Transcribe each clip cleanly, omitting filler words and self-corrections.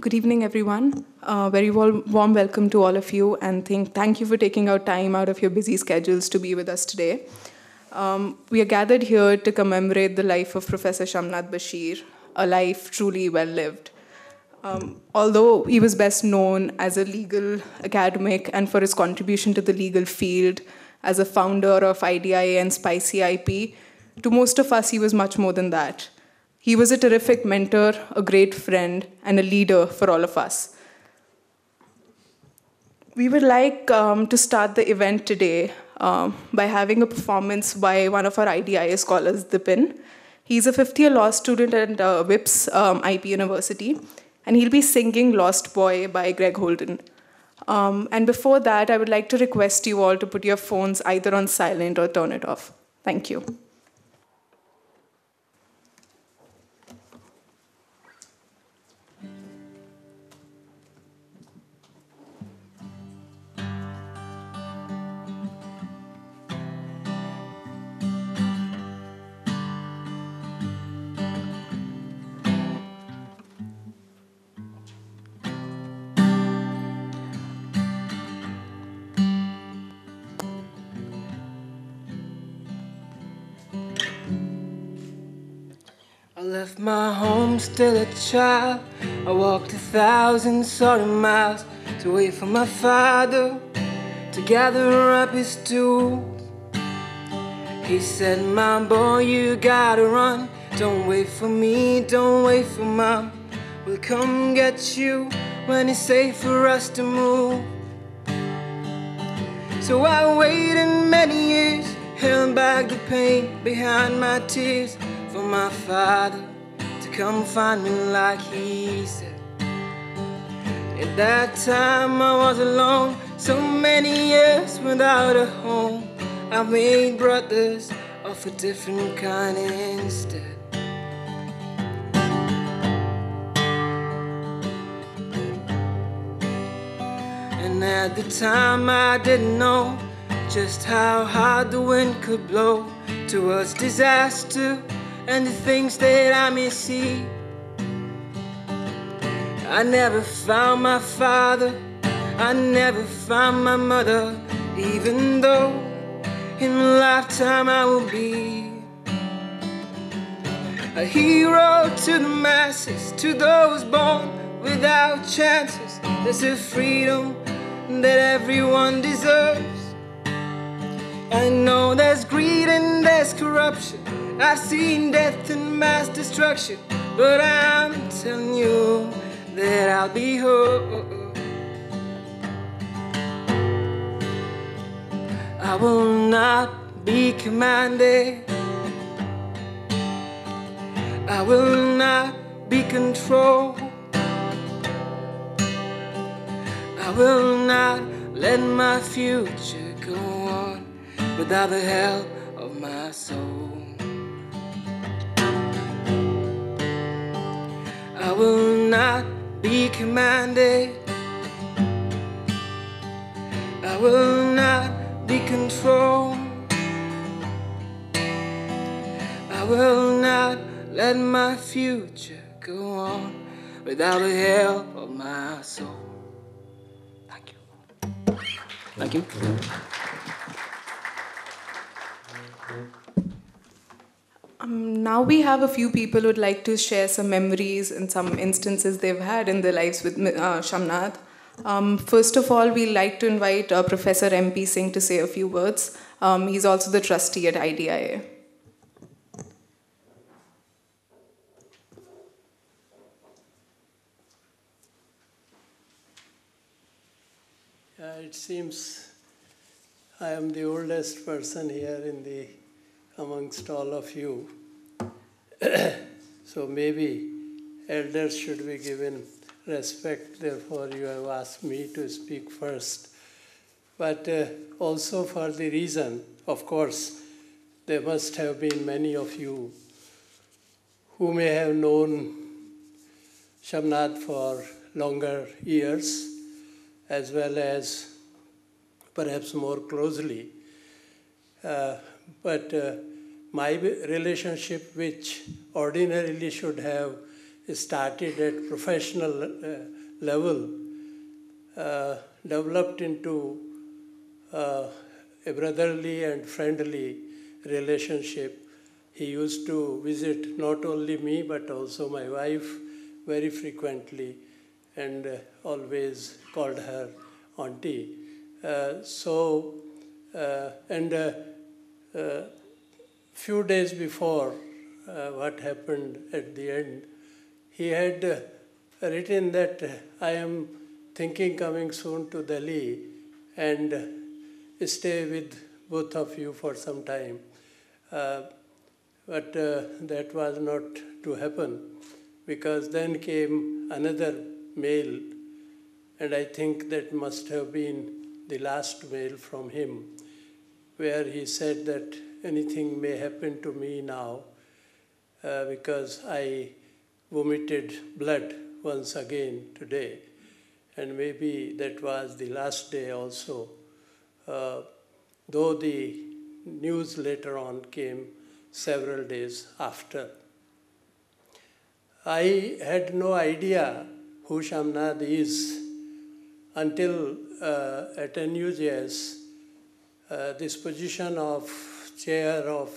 Good evening, everyone. Very warm welcome to all of you, and thank you for taking our time out of your busy schedules to be with us today. We are gathered here to commemorate the life of Professor Shamnath Bashir, a life truly well-lived. Although he was best known as a legal academic and for his contribution to the legal field as a founder of IDIA and SPICY-IP, to most of us he was much more than that. He was a terrific mentor, a great friend, and a leader for all of us. We would like to start the event today by having a performance by one of our IDIA scholars, Dipin. He's a fifth-year law student at WIPS IP University, and he'll be singing Lost Boy by Greg Holden. And before that, I would like to request you all to put your phones either on silent or turn it off. Thank you. I left my home still a child. I walked 1,000 sort of miles to wait for my father to gather up his tools. He said, my boy, you gotta run. Don't wait for me, don't wait for mom. We'll come get you when it's safe for us to move. So I waited many years, held back the pain behind my tears, for my father to come find me like he said. At that time I was alone, so many years without a home. I made brothers of a different kind instead. And at the time I didn't know just how hard the wind could blow towards disaster and the things that I may see. I never found my father, I never found my mother, even though in my lifetime I will be a hero to the masses, to those born without chances. There's a freedom that everyone deserves. I know there's greed and there's corruption, I've seen death and mass destruction, but I'm telling you that I'll be whole. I will not be commanded, I will not be controlled, I will not let my future go on without the help of my soul. I will not be commanded, I will not be controlled, I will not let my future go on without the help of my soul. Thank you. Thank you. Now we have a few people who would like to share some memories and some instances they've had in their lives with Shamnath. First of all, we'd like to invite Professor M.P. Singh to say a few words. He's also the trustee at IDIA. It seems I am the oldest person here in the amongst all of you. So maybe elders should be given respect, therefore you have asked me to speak first. But also for the reason, of course, there must have been many of you who may have known Shamnath for longer years, as well as perhaps more closely. But my relationship, which ordinarily should have started at professional level, developed into a brotherly and friendly relationship. He used to visit not only me, but also my wife very frequently, and always called her auntie. So, few days before what happened at the end, he had written that I am thinking coming soon to Delhi and stay with both of you for some time. But that was not to happen, because then came another mail, and I think that must have been the last mail from him, where he said that anything may happen to me now because I vomited blood once again today, and maybe that was the last day also, though the news later on came several days after. I had no idea who Shamnad is until at NUJS, this position of chair of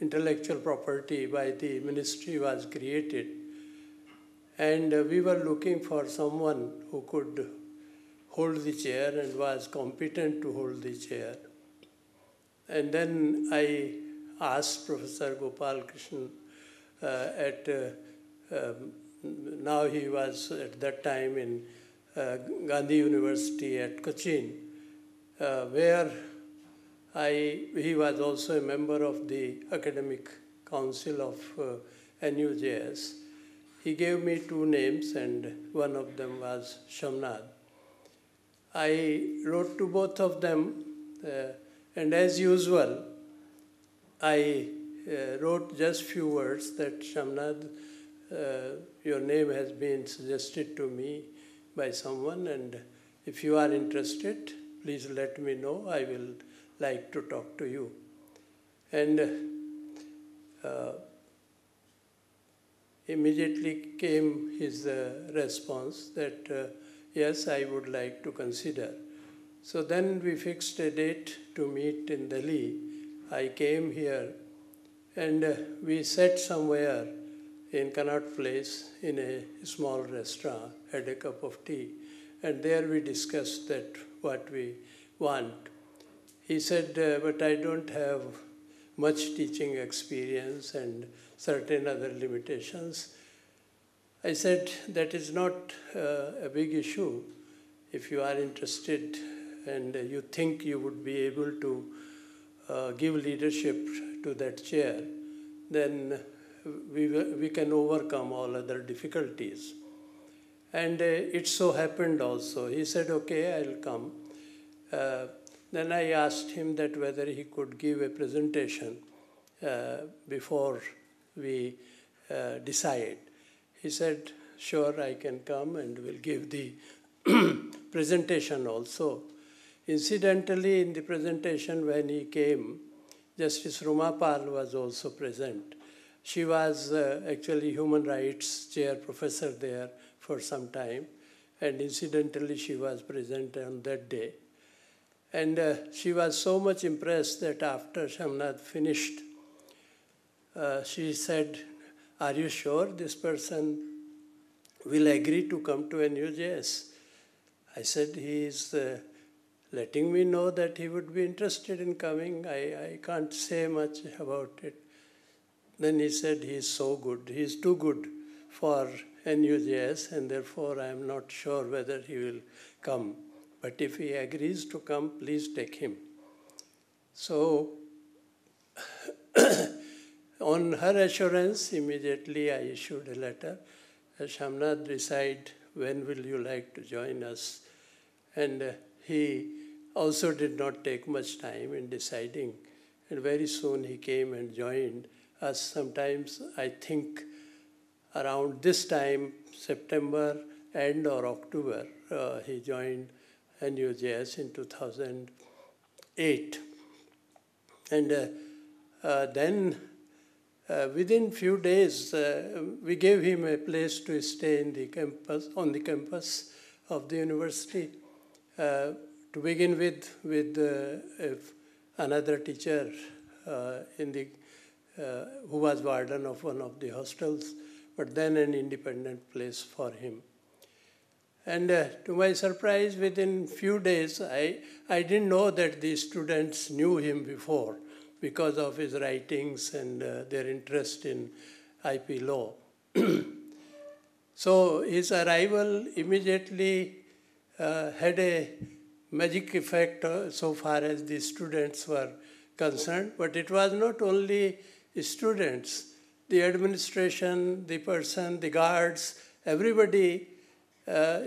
intellectual property by the ministry was created. And we were looking for someone who could hold the chair and was competent to hold the chair. And then I asked Professor Gopal Krishnan now he was at that time in Gandhi University at Cochin, where he was also a member of the Academic Council of NUJS. He gave me two names, and one of them was Shamnad. I wrote to both of them, and as usual, I wrote just few words that Shamnad, your name has been suggested to me by someone, and if you are interested, please let me know. I will like to talk to you. And immediately came his response that, yes, I would like to consider. So then we fixed a date to meet in Delhi. I came here, and we sat somewhere in Connaught Place in a small restaurant, had a cup of tea, and there we discussed that what we want. He said, but I don't have much teaching experience and certain other limitations. I said, that is not a big issue. If you are interested and you think you would be able to give leadership to that chair, then we can overcome all other difficulties. And it so happened also. He said, okay, I'll come. Then I asked him that whether he could give a presentation before we decide. He said, sure, I can come and will give the presentation also. Incidentally, in the presentation when he came, Justice Ruma Pal was also present. She was actually human rights chair professor there for some time, and incidentally she was present on that day. And she was so much impressed that after Shamnad finished, she said, are you sure this person will agree to come to NUJS? I said, he is letting me know that he would be interested in coming. I can't say much about it. Then he said, he is so good. He is too good for NUJS, and therefore I am not sure whether he will come. But if he agrees to come, please take him. So on her assurance, immediately I issued a letter. Shamnad, decide when will you like to join us. And he also did not take much time in deciding. And very soon he came and joined us. Sometimes I think around this time, September end or October, he joined NUJS in 2008. And then within few days, we gave him a place to stay in the campus, on the campus of the university. To begin with another teacher in the who was warden of one of the hostels, but then an independent place for him. And to my surprise, within few days, I didn't know that the students knew him before because of his writings and their interest in IP law. So his arrival immediately had a magic effect so far as the students were concerned, but it was not only students. The administration, the person, the guards, everybody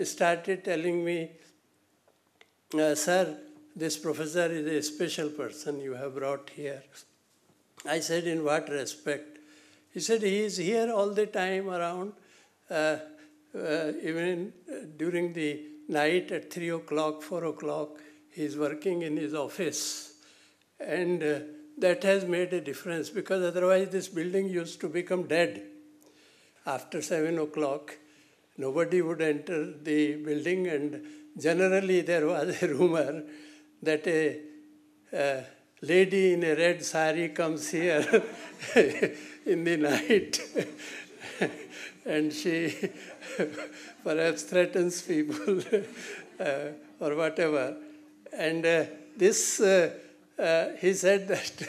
started telling me, sir, this professor is a special person you have brought here. I said, in what respect? He said, he is here all the time around, even during the night at 3 o'clock, 4 o'clock, he is working in his office. And that has made a difference, because otherwise this building used to become dead. After 7 o'clock, nobody would enter the building, and generally there was a rumor that a lady in a red sari comes here in the night and she perhaps threatens people or whatever. And he said that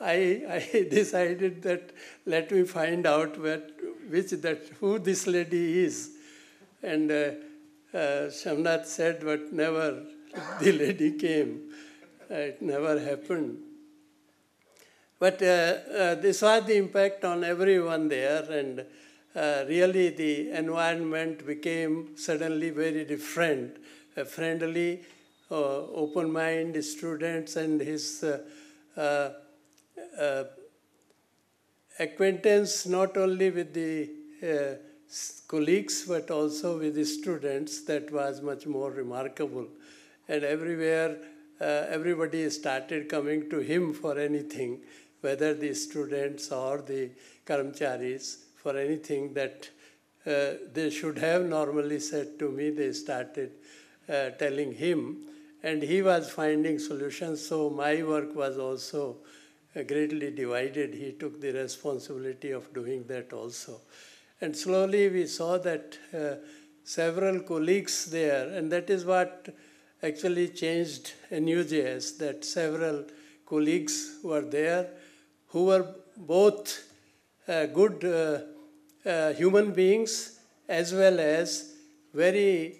I decided that let me find out who this lady is. And Shamnath said, but never the lady came. It never happened. But this was the impact on everyone there, and really the environment became suddenly very different, friendly, open-minded students, and his acquaintance not only with the colleagues but also with the students, that was much more remarkable. And everywhere, everybody started coming to him for anything, whether the students or the karamcharis, for anything that they should have normally said to me, they started telling him. And he was finding solutions, so my work was also greatly divided. He took the responsibility of doing that also. And slowly we saw that several colleagues there, and that is what actually changed NUJS, that several colleagues were there who were both good human beings as well as very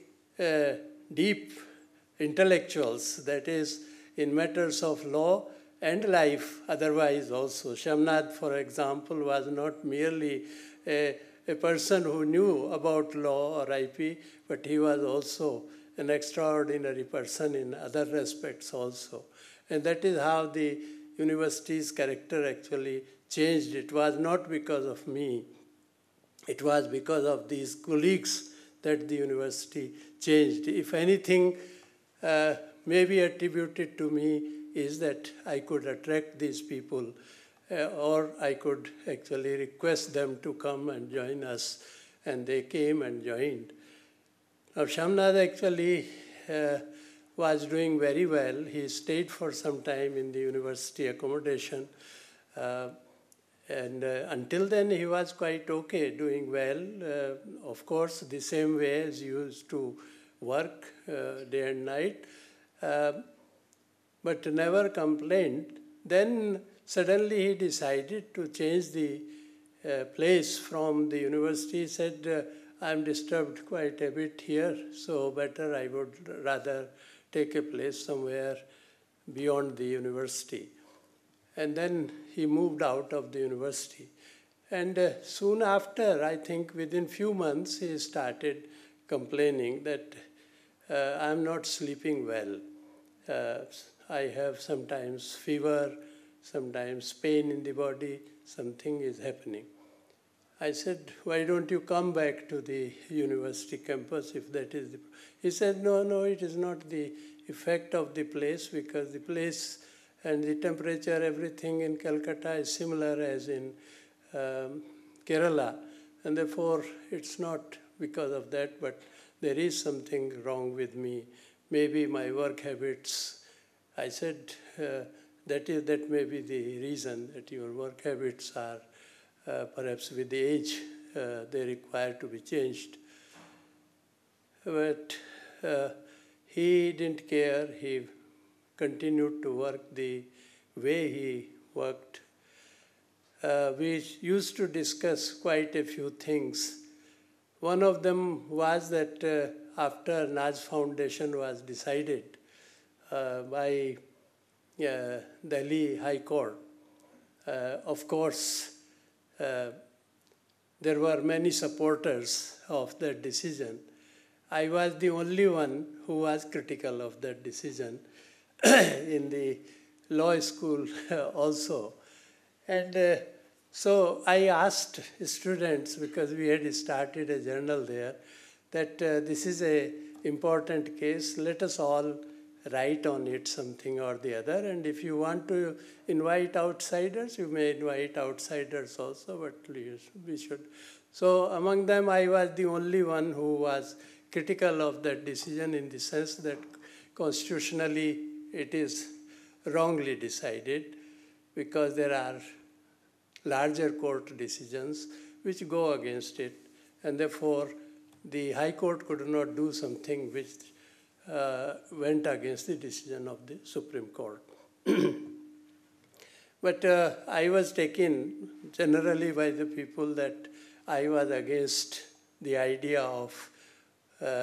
deep intellectuals, that is, in matters of law and life otherwise also. Shamnath, for example, was not merely a person who knew about law or IP, but he was also an extraordinary person in other respects also. And that is how the university's character actually changed. It was not because of me. It was because of these colleagues that the university changed. If anything may be attributed to me is that I could attract these people, or I could actually request them to come and join us, and they came and joined. Now Shamnath actually was doing very well. He stayed for some time in the university accommodation, and until then he was quite okay, doing well. Of course, the same way as he used to work day and night, but never complained. Then suddenly he decided to change the place from the university. He said, I'm disturbed quite a bit here, so better I would rather take a place somewhere beyond the university. And then he moved out of the university. And soon after, I think within few months, he started complaining that I'm not sleeping well. I have sometimes fever, sometimes pain in the body, something is happening. I said, why don't you come back to the university campus if that is the... He said, no, it is not the effect of the place, because the place and the temperature, everything in Calcutta is similar as in Kerala, and therefore it's not because of that, but there is something wrong with me. Maybe my work habits. I said, that may be the reason that your work habits are perhaps with the age, they require to be changed. But he didn't care. He continued to work the way he worked. We used to discuss quite a few things. One of them was that after Naj Foundation was decided by Delhi High Court, of course, there were many supporters of that decision. I was the only one who was critical of that decision in the law school also. And so I asked students, because we had started a journal there, that this is an important case, let us all write on it something or the other, and if you want to invite outsiders, you may invite outsiders also, but we should. So among them, I was the only one who was critical of that decision in the sense that constitutionally it is wrongly decided, because there are larger court decisions which go against it, and therefore the High Court could not do something which went against the decision of the Supreme Court. But I was taken generally by the people that I was against the idea of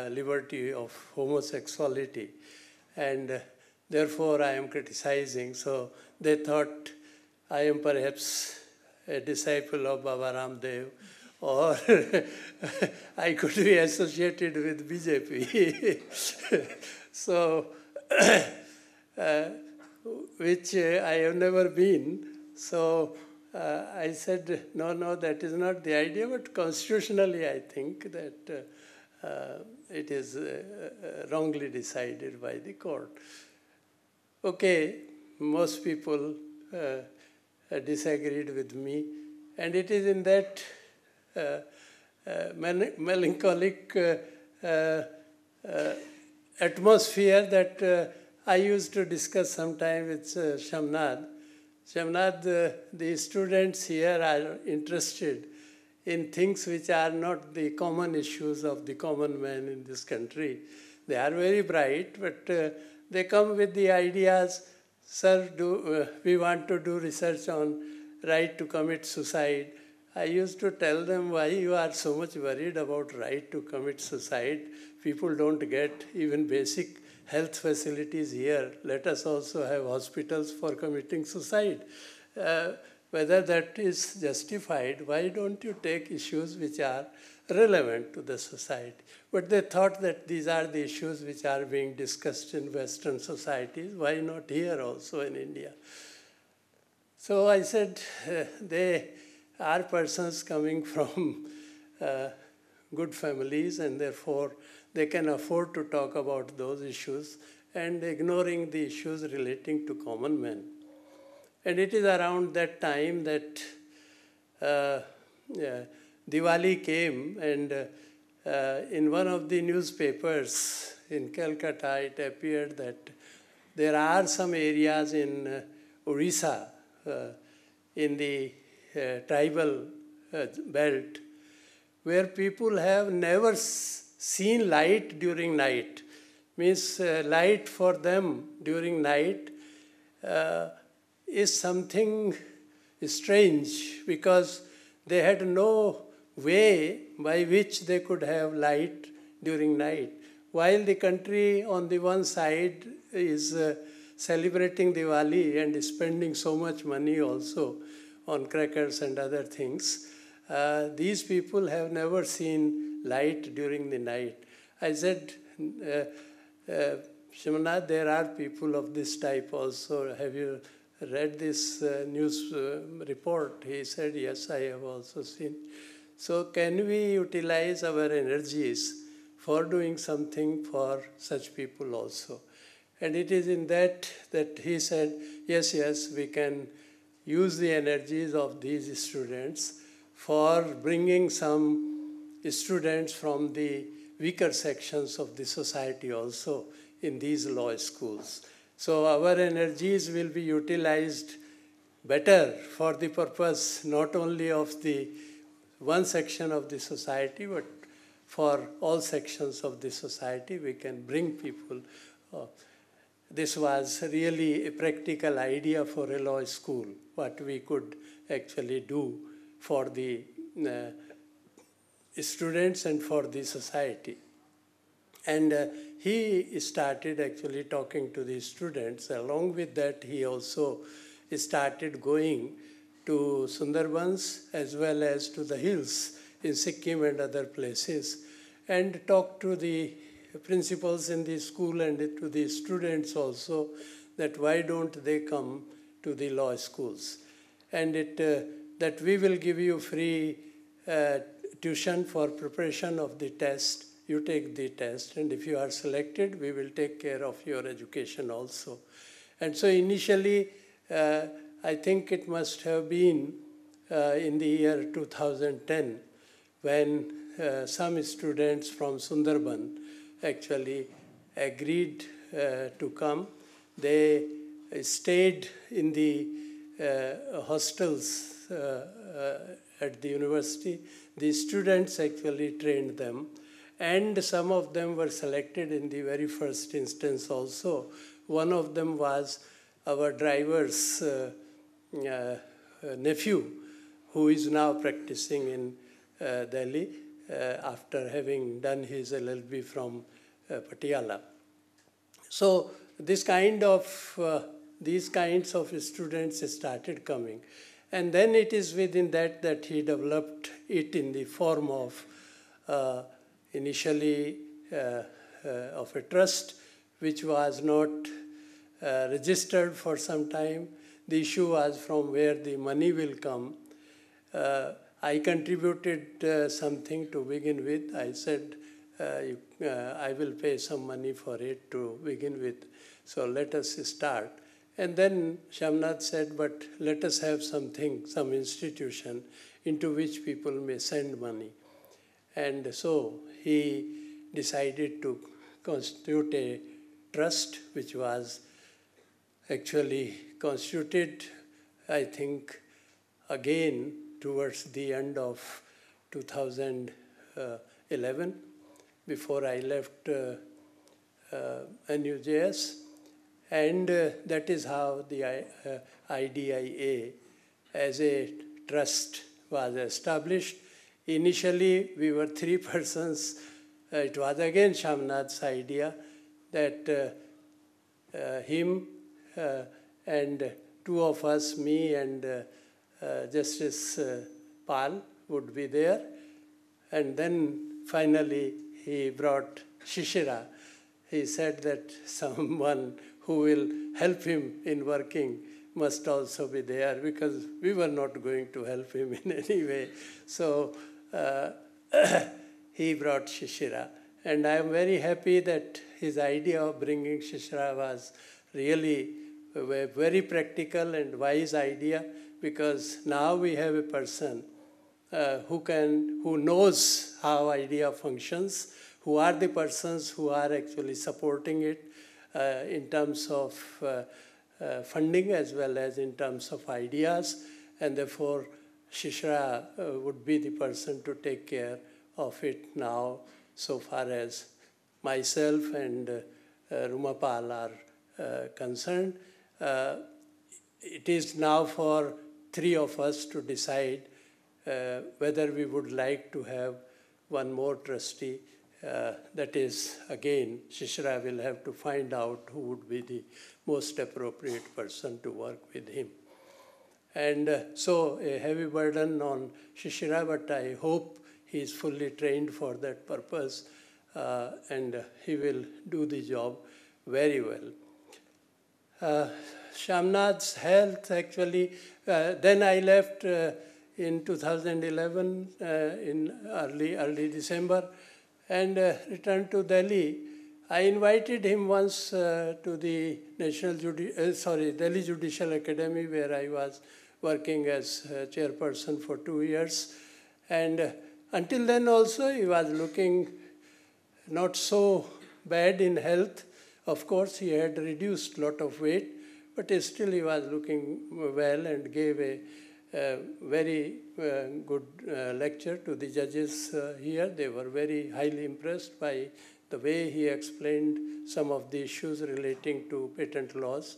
liberty of homosexuality, and therefore I am criticizing. So they thought I am perhaps a disciple of Baba Ramdev, or I could be associated with BJP. So, which I have never been. So I said, no, that is not the idea, but constitutionally I think that it is wrongly decided by the court. Okay, most people disagreed with me, and it is in that melancholic atmosphere that I used to discuss sometime with Shamnad. The students here are interested in things which are not the common issues of the common man in this country. They are very bright, but they come with the ideas, sir, we want to do research on right to commit suicide. I used to tell them, why you are so much worried about right to commit suicide? People don't get even basic health facilities here. Let us also have hospitals for committing suicide. Whether that is justified, why don't you take issues which are relevant to the society? But they thought that these are the issues which are being discussed in Western societies. Why not here also in India? So I said, they are persons coming from good families, and therefore they can afford to talk about those issues and ignoring the issues relating to common men. And it is around that time that Diwali came, and in one of the newspapers in Calcutta it appeared that there are some areas in Orissa, in the tribal belt, where people have never seen light during night. Means light for them during night is something strange, because they had no way by which they could have light during night. While the country on the one side is celebrating Diwali and is spending so much money also on crackers and other things, these people have never seen light during the night. I said, Shimana, there are people of this type also. Have you read this news report? He said, yes, I have also seen. So can we utilize our energies for doing something for such people also? And it is in that he said, yes, we can use the energies of these students for bringing some students from the weaker sections of the society also in these law schools. So our energies will be utilized better for the purpose not only of the one section of the society, but for all sections of the society we can bring people. This was really a practical idea for a law school, what we could actually do for the students and for the society. And he started actually talking to the students. Along with that, he also started going to Sundarbans as well as to the hills in Sikkim and other places, and talked to the principals in the school and to the students also that why don't they come to the law schools. And that we will give you free tuition for preparation of the test. You take the test, and if you are selected, we will take care of your education also. And so initially, I think it must have been in the year 2010 when some students from Sundarban actually agreed to come. They stayed in the hostels at the university. The students actually trained them, and some of them were selected in the very first instance also. One of them was our driver's nephew, who is now practicing in Delhi after having done his LLB from Patiala. So these kinds of students started coming, and then it is within that he developed it in the form of initially of a trust which was not registered for some time. The issue was from where the money will come. I contributed something to begin with. I said, I will pay some money for it to begin with. So let us start. And then Shamnath said, but let us have something, some institution into which people may send money. And so he decided to constitute a trust, which was actually constituted, I think, again towards the end of 2011, before I left NUJS. And that is how the IDIA as a trust was established. Initially, we were three persons. It was again Shamnath's idea that him and two of us, me and Justice Pal, would be there. And then finally, he brought Shishira. He said that someone who will help him in working must also be there, because we were not going to help him in any way. So he brought Shishira. And I am very happy that his idea of bringing Shishira was really a very practical and wise idea, because now we have a person who knows how idea functions, who are the persons who are actually supporting it in terms of funding as well as in terms of ideas. And therefore, Shishira would be the person to take care of it now, so far as myself and Rumapal are concerned. It is now for three of us to decide whether we would like to have one more trustee. That is, again, Shishira will have to find out who would be the most appropriate person to work with him. And so a heavy burden on Shishira, but I hope he is fully trained for that purpose, and he will do the job very well. Shamnath's health, actually, then I left in 2011 in early December and returned to Delhi. I invited him once to the Delhi Judicial Academy, where I was working as chairperson for 2 years. And until then also, he was looking not so bad in health. Of course, he had reduced a lot of weight, but still he was looking well and gave a very good lecture to the judges here. They were very highly impressed by the way he explained some of the issues relating to patent laws.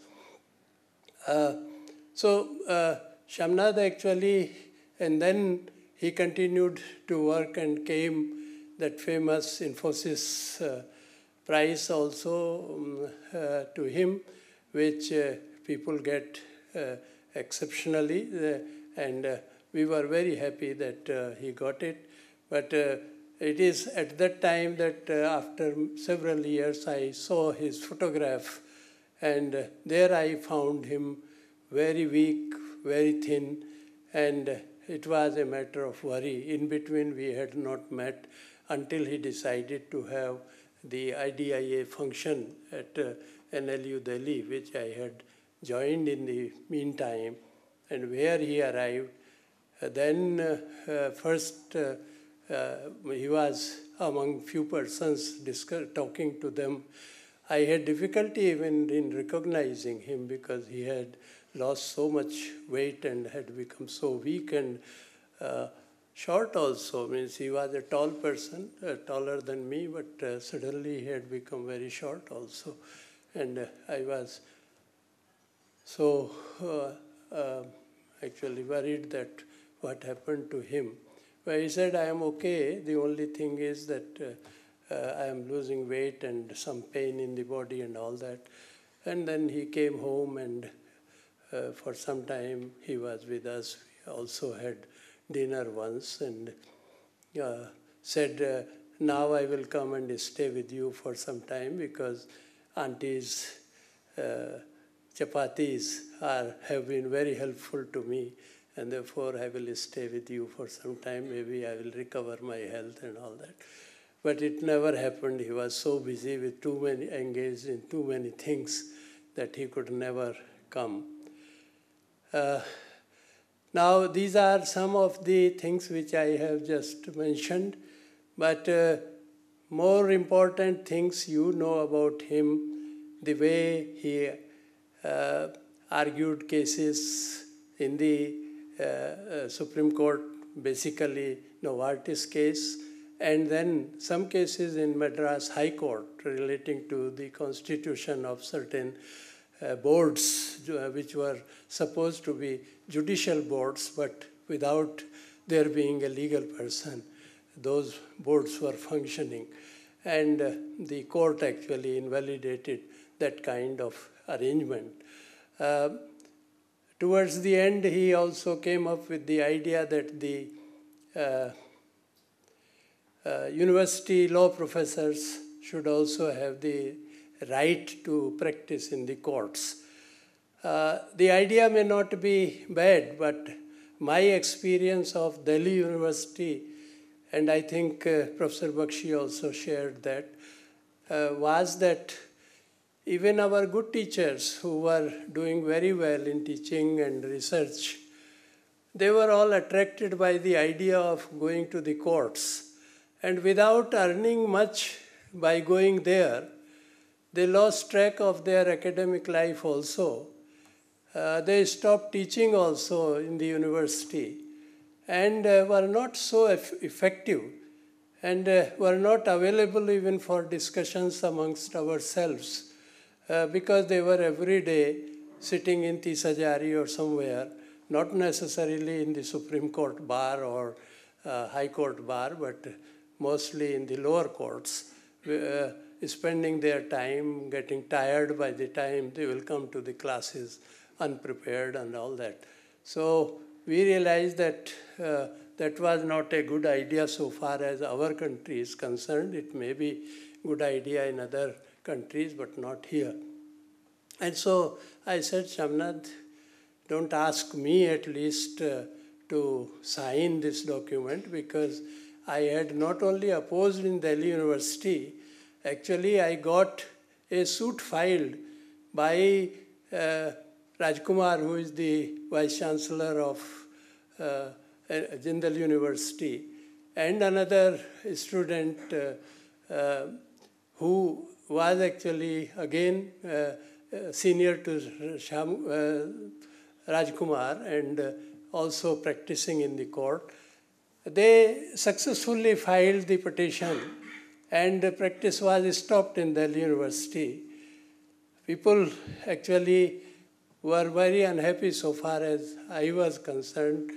So Shamnad actually, and then he continued to work and came that famous Infosys prize also to him, which people get exceptionally. And we were very happy that he got it. But it is at that time that after several years, I saw his photograph. And there I found him very weak, very thin. And it was a matter of worry. In between, we had not met until he decided to have the IDIA function at NLU Delhi, which I had joined in the meantime, and where he arrived. Then he was among few persons talking to them. I had difficulty even in recognizing him because he had lost so much weight and had become so weak and short also. Means he was a tall person, taller than me, but suddenly he had become very short also. And I was so actually worried that what happened to him. But he said, I am okay. The only thing is that I am losing weight and some pain in the body and all that. And then he came home and for some time he was with us. We also had dinner once and said, now I will come and stay with you for some time because Auntie's chapatis have been very helpful to me, and therefore I will stay with you for some time. Maybe I will recover my health and all that. But it never happened. He was so busy with engaged in too many things that he could never come. Now, these are some of the things which I have just mentioned, but more important things you know about him, the way he argued cases in the Supreme Court, basically Novartis case, and then some cases in Madras High Court relating to the constitution of certain boards which were supposed to be judicial boards, but without there being a legal person, those boards were functioning. And the court actually invalidated that kind of arrangement. Towards the end, he also came up with the idea that the university law professors should also have the right to practice in the courts. The idea may not be bad, but my experience of Delhi University, and I think Professor Bakshi also shared that, was that even our good teachers who were doing very well in teaching and research, they were all attracted by the idea of going to the courts. And without earning much by going there, they lost track of their academic life also. They stopped teaching also in the university and were not so effective and were not available even for discussions amongst ourselves because they were every day sitting in Tisajari or somewhere, not necessarily in the Supreme Court bar or High Court bar, but mostly in the lower courts. Spending their time, getting tired by the time they will come to the classes, unprepared and all that. So we realized that that was not a good idea so far as our country is concerned. It may be a good idea in other countries, but not here. And so I said, Shamnad, don't ask me at least to sign this document because I had not only opposed in Delhi University, actually I got a suit filed by Rajkumar, who is the Vice Chancellor of Jindal University, and another student who was actually again senior to Rajkumar and also practicing in the court. They successfully filed the petition and the practice was stopped in Delhi University. People actually were very unhappy so far as I was concerned.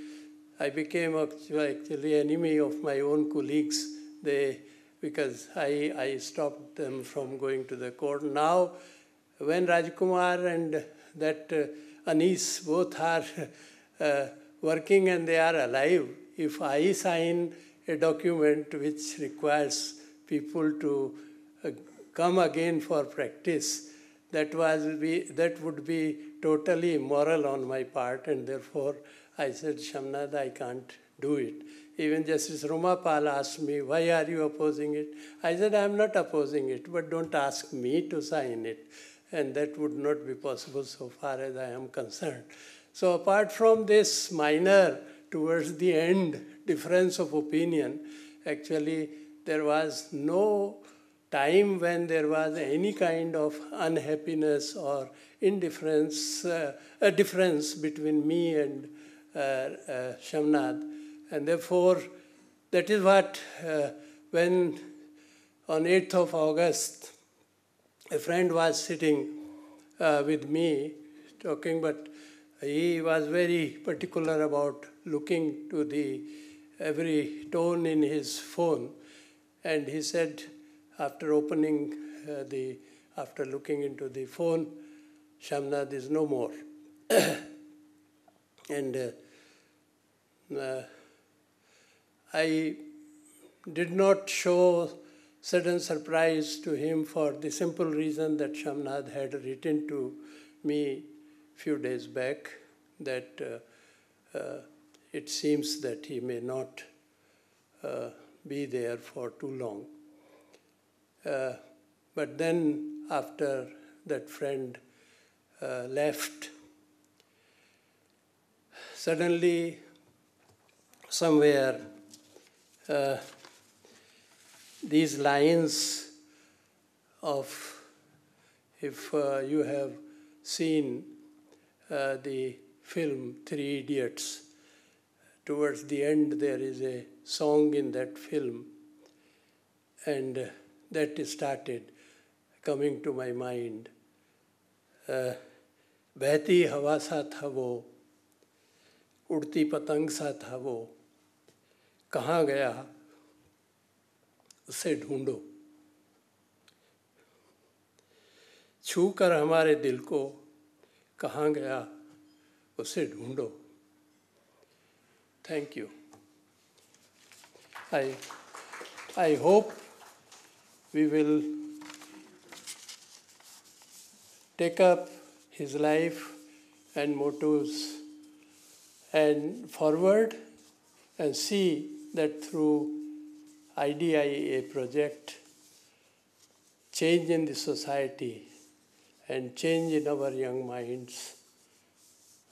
I became actually enemy of my own colleagues because I stopped them from going to the court. Now, when Rajkumar and that Anis both are working and they are alive, if I sign a document which requires people to come again for practice, that would be totally immoral on my part, and therefore I said, Shamnad, I can't do it. Even Justice Romapal asked me, why are you opposing it? I said, I'm not opposing it, but don't ask me to sign it. And that would not be possible so far as I am concerned. So apart from this minor, towards the end, difference of opinion, actually there was no time when there was any kind of unhappiness or indifference, a difference between me and Shamnad. And therefore, that is what, when on 8th of August, a friend was sitting with me talking, but he was very particular about looking to every tone in his phone. And he said, after looking into the phone, Shamnad is no more. And I did not show sudden surprise to him for the simple reason that Shamnad had written to me a few days back that it seems that he may not be there for too long. But then after that friend left, suddenly somewhere these lines of, if you have seen the film 3 Idiots, towards the end there is a song in that film, and that started coming to my mind. बहती हवा सा था वो, उड़ती पतंग सा था वो, कहाँ गया उसे ढूंढो, छू कर हमारे दिल को, कहाँ गया उसे ढूंढो. Thank you. I hope we will take up his life and mottos and forward and see that through IDIA project, change in the society and change in our young minds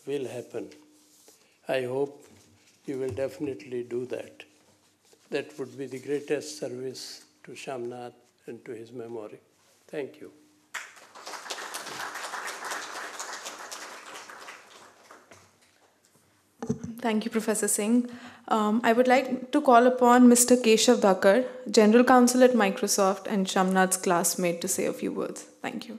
will happen. I hope you will definitely do that. That would be the greatest service to Shamnad and to his memory. Thank you. Thank you, Professor Singh. I would like to call upon Mr. Keshav Dhakkar, General Counsel at Microsoft and Shamnad's classmate, to say a few words. Thank you.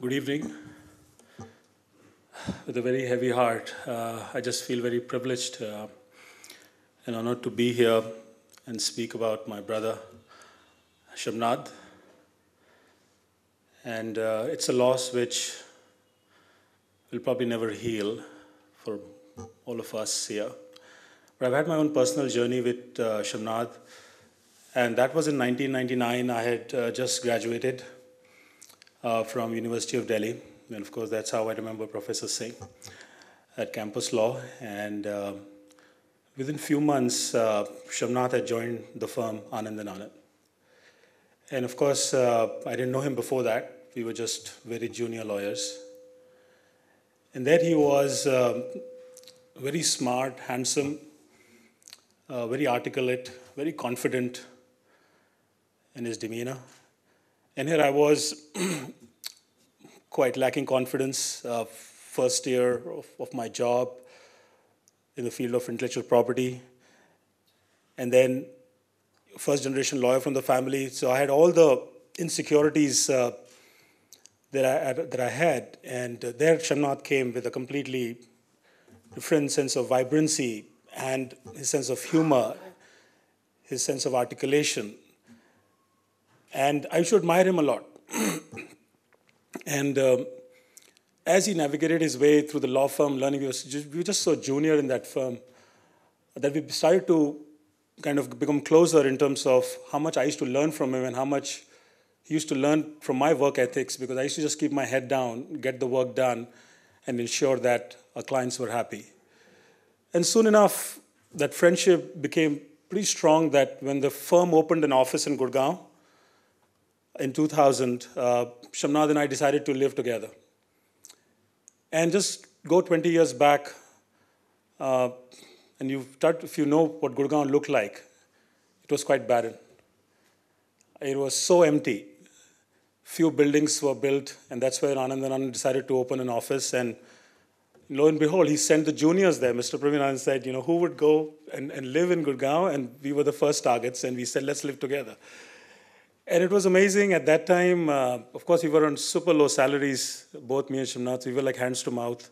Good evening. With a very heavy heart, I just feel very privileged and honored to be here and speak about my brother, Shamnad. And it's a loss which will probably never heal for all of us here. But I've had my own personal journey with Shamnad, and that was in 1999. I had just graduated from University of Delhi. And of course, that's how I remember Professor Singh at Campus Law. And within a few months, Shamnath had joined the firm Anand & Anand. And of course, I didn't know him before that. We were just very junior lawyers. And there he was, very smart, handsome, very articulate, very confident in his demeanor. And here I was, quite lacking confidence, first year of my job in the field of intellectual property. And then first generation lawyer from the family. So I had all the insecurities that I had. And there Shamnath came with a completely different sense of vibrancy and his sense of humor, his sense of articulation. And I used to admire him a lot. And as he navigated his way through the law firm, learning, we were just so junior in that firm that we started to kind of become closer in terms of how much I used to learn from him and how much he used to learn from my work ethics, because I used to just keep my head down, get the work done, and ensure that our clients were happy. And soon enough, that friendship became pretty strong that when the firm opened an office in Gurgaon, in 2000, Shamnath and I decided to live together. And just go 20 years back, and if you know what Gurgaon looked like, it was quite barren. It was so empty. Few buildings were built, and that's where Anand & Anand decided to open an office. And lo and behold, he sent the juniors there. Mr. Praveen Anand said, you know, who would go and live in Gurgaon? And we were the first targets, and we said, let's live together. And it was amazing at that time. Of course, we were on super low salaries, both me and Shamnath. We were like hands to mouth.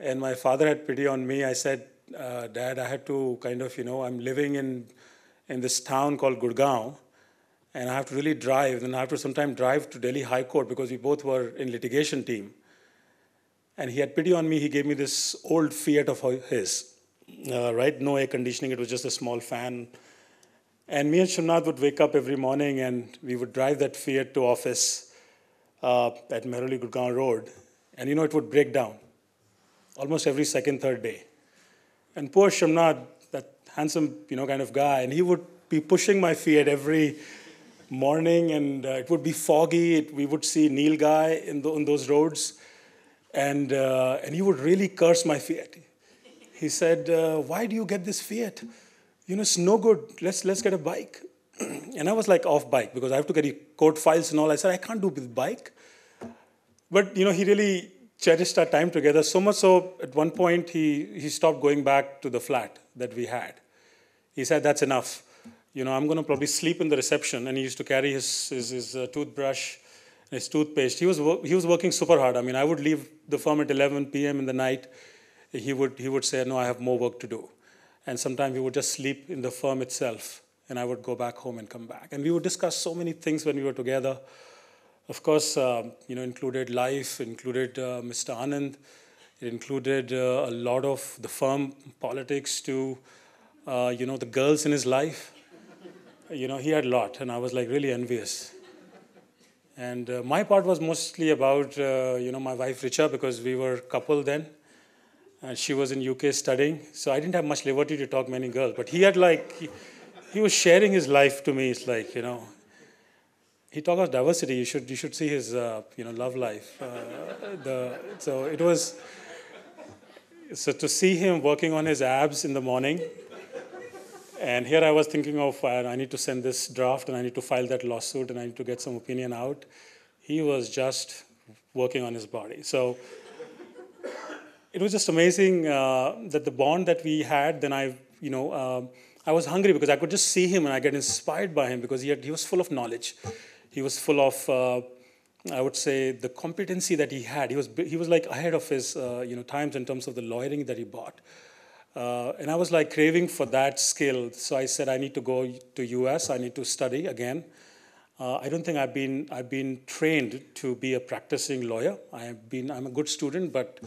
And my father had pity on me. I said, Dad, I had to kind of, you know, I'm living in this town called Gurgaon, and I have to really drive. And I have to sometimes drive to Delhi High Court because we both were in litigation team. And he had pity on me. He gave me this old Fiat of his, right? No air conditioning. It was just a small fan. And me and Shamnath would wake up every morning and we would drive that Fiat to office at Mehrauli Gurgaon Road. And you know, it would break down almost every second, third day. And poor Shamnath, that handsome, you know, kind of guy, and he would be pushing my Fiat every morning, and it would be foggy. We would see Nilgai on those roads. And he would really curse my Fiat. He said, why do you get this Fiat? You know, it's no good, let's get a bike. And I was like off bike because I have to get court files and all. I said, I can't do with bike. But you know, he really cherished our time together, so much so at one point he stopped going back to the flat that we had. He said, that's enough. You know, I'm gonna probably sleep in the reception. And he used to carry his toothbrush and his toothpaste. He was working super hard. I mean, I would leave the firm at 11 p.m. in the night. He would say, no, I have more work to do. And sometimes we would just sleep in the firm itself, and I would go back home and come back. And we would discuss so many things when we were together. Of course, you know, included life, included Mr. Anand. It included a lot of the firm politics to, you know, the girls in his life. You know, he had a lot, and I was like really envious. And my part was mostly about, you know, my wife Richa, because we were a couple then. And she was in UK studying, so I didn't have much liberty to talk many girls. But he had like, he was sharing his life to me. It's like, you know, he talked of diversity. You should see his, you know, love life. So it was, so to see him working on his abs in the morning, and here I was thinking of, I need to send this draft, and I need to file that lawsuit, and I need to get some opinion out. He was just working on his body. So. It was just amazing that the bond that we had. Then I, you know, I was hungry because I could just see him and I get inspired by him because he was full of knowledge. He was full of, I would say, the competency that he had. He was like ahead of his, you know, times in terms of the lawyering that he bought. And I was like craving for that skill. So I said, I need to go to US. I need to study again. I don't think I've been trained to be a practicing lawyer. I'm a good student, but.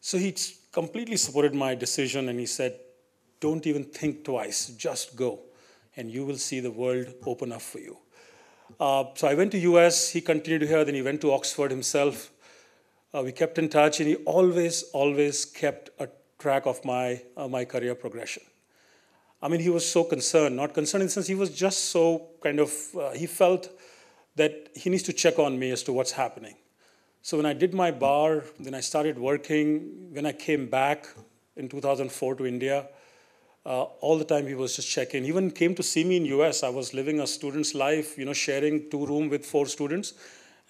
So he completely supported my decision, and he said, don't even think twice, just go, and you will see the world open up for you. So I went to US, he continued here, then he went to Oxford himself. We kept in touch, and he always kept a track of my career progression. I mean, he was so concerned, not concerned in the sense, he was just so kind of, he felt that he needs to check on me as to what's happening. So when I did my bar, then I started working. When I came back in 2004 to India, all the time he was just checking. He even came to see me in US. I was living a student's life, you know, sharing 2 rooms with 4 students.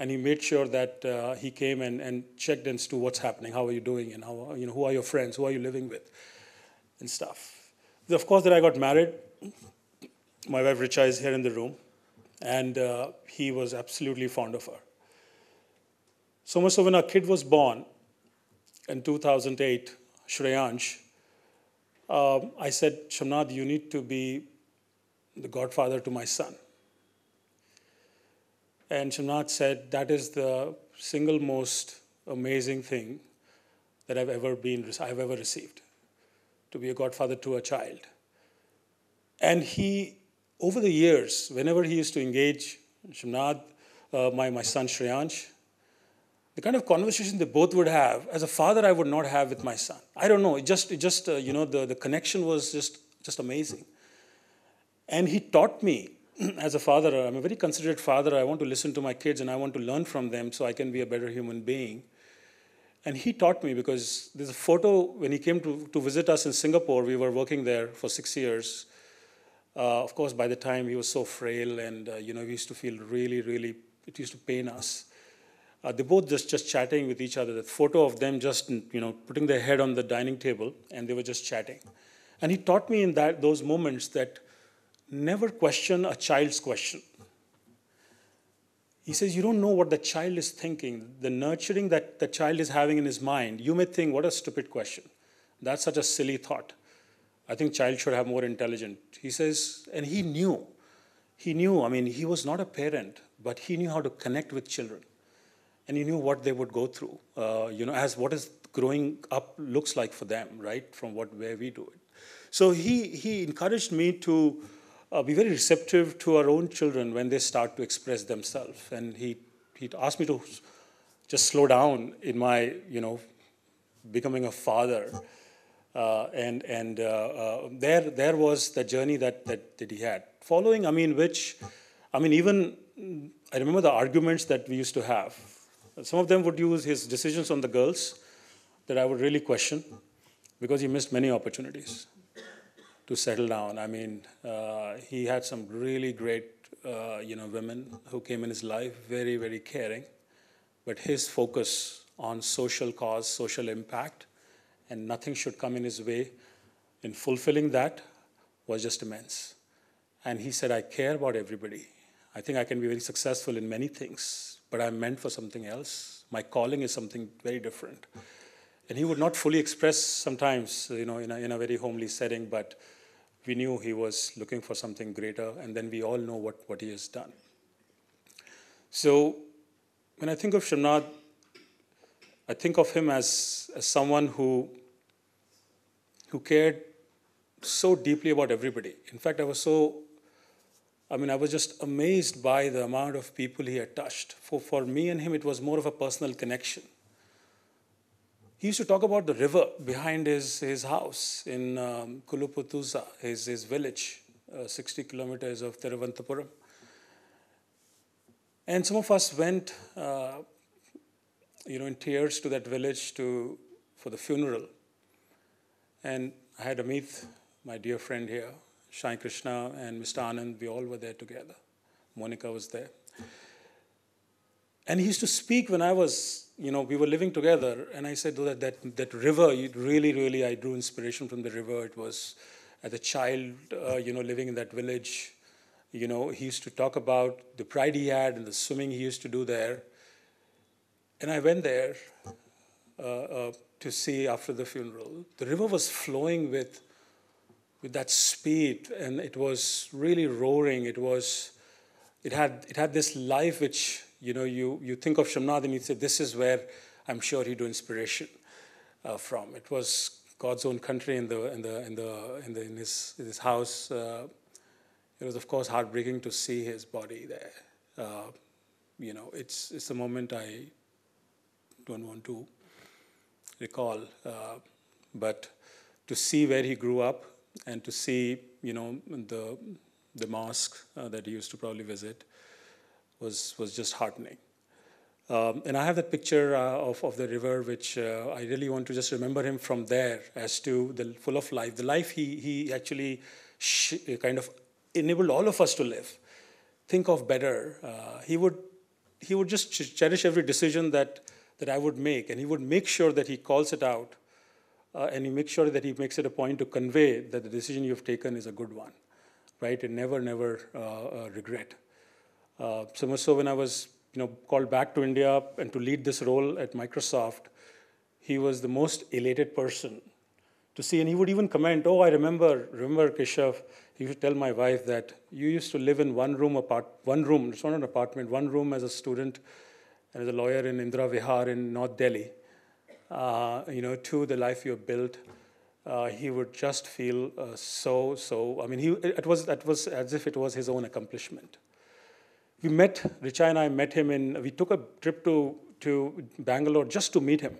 And he made sure that he came and checked as to what's happening, how are you doing, and how, you know, who are your friends, who are you living with, and stuff. Of course, then I got married. My wife Richa is here in the room, and he was absolutely fond of her. So much so when our kid was born in 2008, Shreyansh, I said, Shamnad, you need to be the godfather to my son. And Shamnad said, that is the single most amazing thing that I've ever received, to be a godfather to a child. And he, over the years, whenever he used to engage Shamnad, my son Shreyansh, the kind of conversation they both would have, as a father I would not have with my son. I don't know, it just you know, the connection was just amazing. And he taught me, as a father, I'm a very considerate father. I want to listen to my kids and I want to learn from them so I can be a better human being. And he taught me, because there's a photo when he came to visit us in Singapore. We were working there for 6 years. Of course, by the time he was so frail, and you know, we used to feel really, it used to pain us. They both just chatting with each other. That photo of them just, you know, putting their head on the dining table and they were just chatting. And he taught me in those moments that never question a child's question. He says, you don't know what the child is thinking, the nurturing that the child is having in his mind. You may think, what a stupid question. That's such a silly thought. I think child should have more intelligence. He says, and he knew, I mean, he was not a parent, but he knew how to connect with children. And he knew what they would go through, you know, as what is growing up looks like for them, right, from where we do it. So he encouraged me to be very receptive to our own children when they start to express themselves. And he asked me to just slow down in my, you know, becoming a father. There was the journey that he had. Following, I mean, even I remember the arguments that we used to have. Some of them would use his decisions on the girls that I would really question, because he missed many opportunities to settle down. I mean, he had some really great, you know, women who came in his life, very, very caring. But his focus on social cause, social impact, and nothing should come in his way in fulfilling that was just immense. And he said, I care about everybody. I think I can be very successful in many things, but I'm meant for something else. My calling is something very different. And he would not fully express sometimes, you know, in a very homely setting, but we knew he was looking for something greater, and then we all know what he has done. So when I think of Shamnad, I think of him as someone who cared so deeply about everybody. In fact, I was just amazed by the amount of people he had touched. For me and him, it was more of a personal connection. He used to talk about the river behind his house in Kuluputuza, his village, 60 kilometers of Thiruvananthapuram. And some of us went, you know, in tears to that village for the funeral. And I had Amit, my dear friend here, Sai Krishna, and Mr. Anand. We all were there together. Monica was there. And he used to speak when I was, you know, we were living together, and I said, oh, that river, really, I drew inspiration from the river. It was, as a child, you know, living in that village, you know, he used to talk about the pride he had and the swimming he used to do there. And I went there to see after the funeral. The river was flowing with that speed, and it was really roaring. It had this life which, you know, you think of Shamnad and you say, this is where I'm sure he drew inspiration from. It was God's own country in his house. It was, of course, heartbreaking to see his body there. you know, it's a moment I don't want to recall, but to see where he grew up and to see, you know, the mosque that he used to probably visit was just heartening. And I have that picture of the river, which I really want to just remember him from there as to the full of life. The life he actually kind of enabled all of us to live, think of better. He would just cherish every decision that I would make, and he would make sure that he calls it out, and he makes sure that he makes it a point to convey that the decision you've taken is a good one, right? And never regret. So much so when I was, you know, called back to India and to lead this role at Microsoft, he was the most elated person to see. And he would even comment, oh, I remember Keshav, he would tell my wife that you used to live in one room, it's not an apartment, one room as a student and as a lawyer in Indira Vihar in North Delhi. You know, to the life you have built, he would just feel so, I mean, it was as if it was his own accomplishment. We met, Richa and I met him we took a trip to Bangalore just to meet him,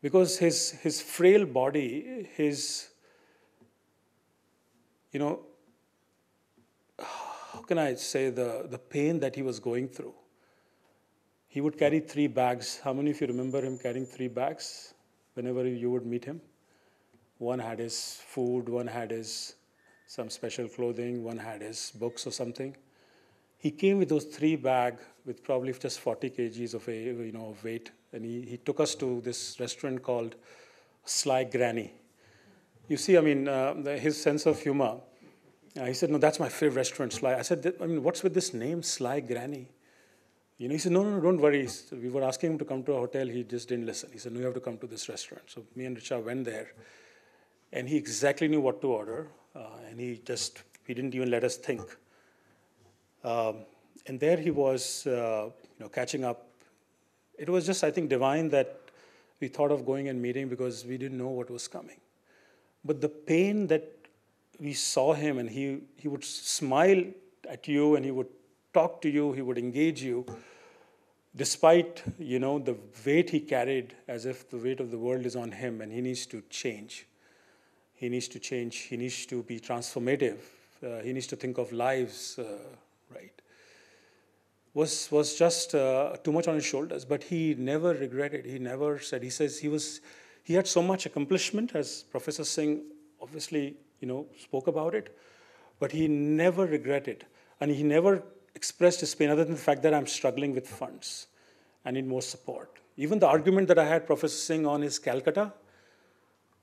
because his frail body, his, you know, how can I say, the pain that he was going through. He would carry 3 bags. How many of you remember him carrying 3 bags whenever you would meet him? One had his food, one had his some special clothing, one had his books or something. He came with those 3 bags with probably just 40 kgs of, you know, of weight, and he took us to this restaurant called Sly Granny. You see, I mean, his sense of humor. He said, no, that's my favorite restaurant, Sly. I said, I mean, what's with this name, Sly Granny? You know, he said, no, don't worry. So we were asking him to come to a hotel. He just didn't listen. He said, no, you have to come to this restaurant. So me and Richa went there, and he exactly knew what to order, and he didn't even let us think. And there he was, you know, catching up. It was just, I think, divine that we thought of going and meeting, because we didn't know what was coming. But the pain that we saw him, and he would smile at you, and he would talk to you, he would engage you, despite, you know, the weight he carried, as if the weight of the world is on him, and he needs to change. He needs to change. He needs to be transformative. He needs to think of lives. Right, was just too much on his shoulders, but he never regretted. He never said. He says he had so much accomplishment, as Professor Singh obviously, you know, spoke about it, but he never regretted, and he never expressed his pain other than the fact that I'm struggling with funds, I need more support. Even the argument that I had Professor Singh on is Calcutta.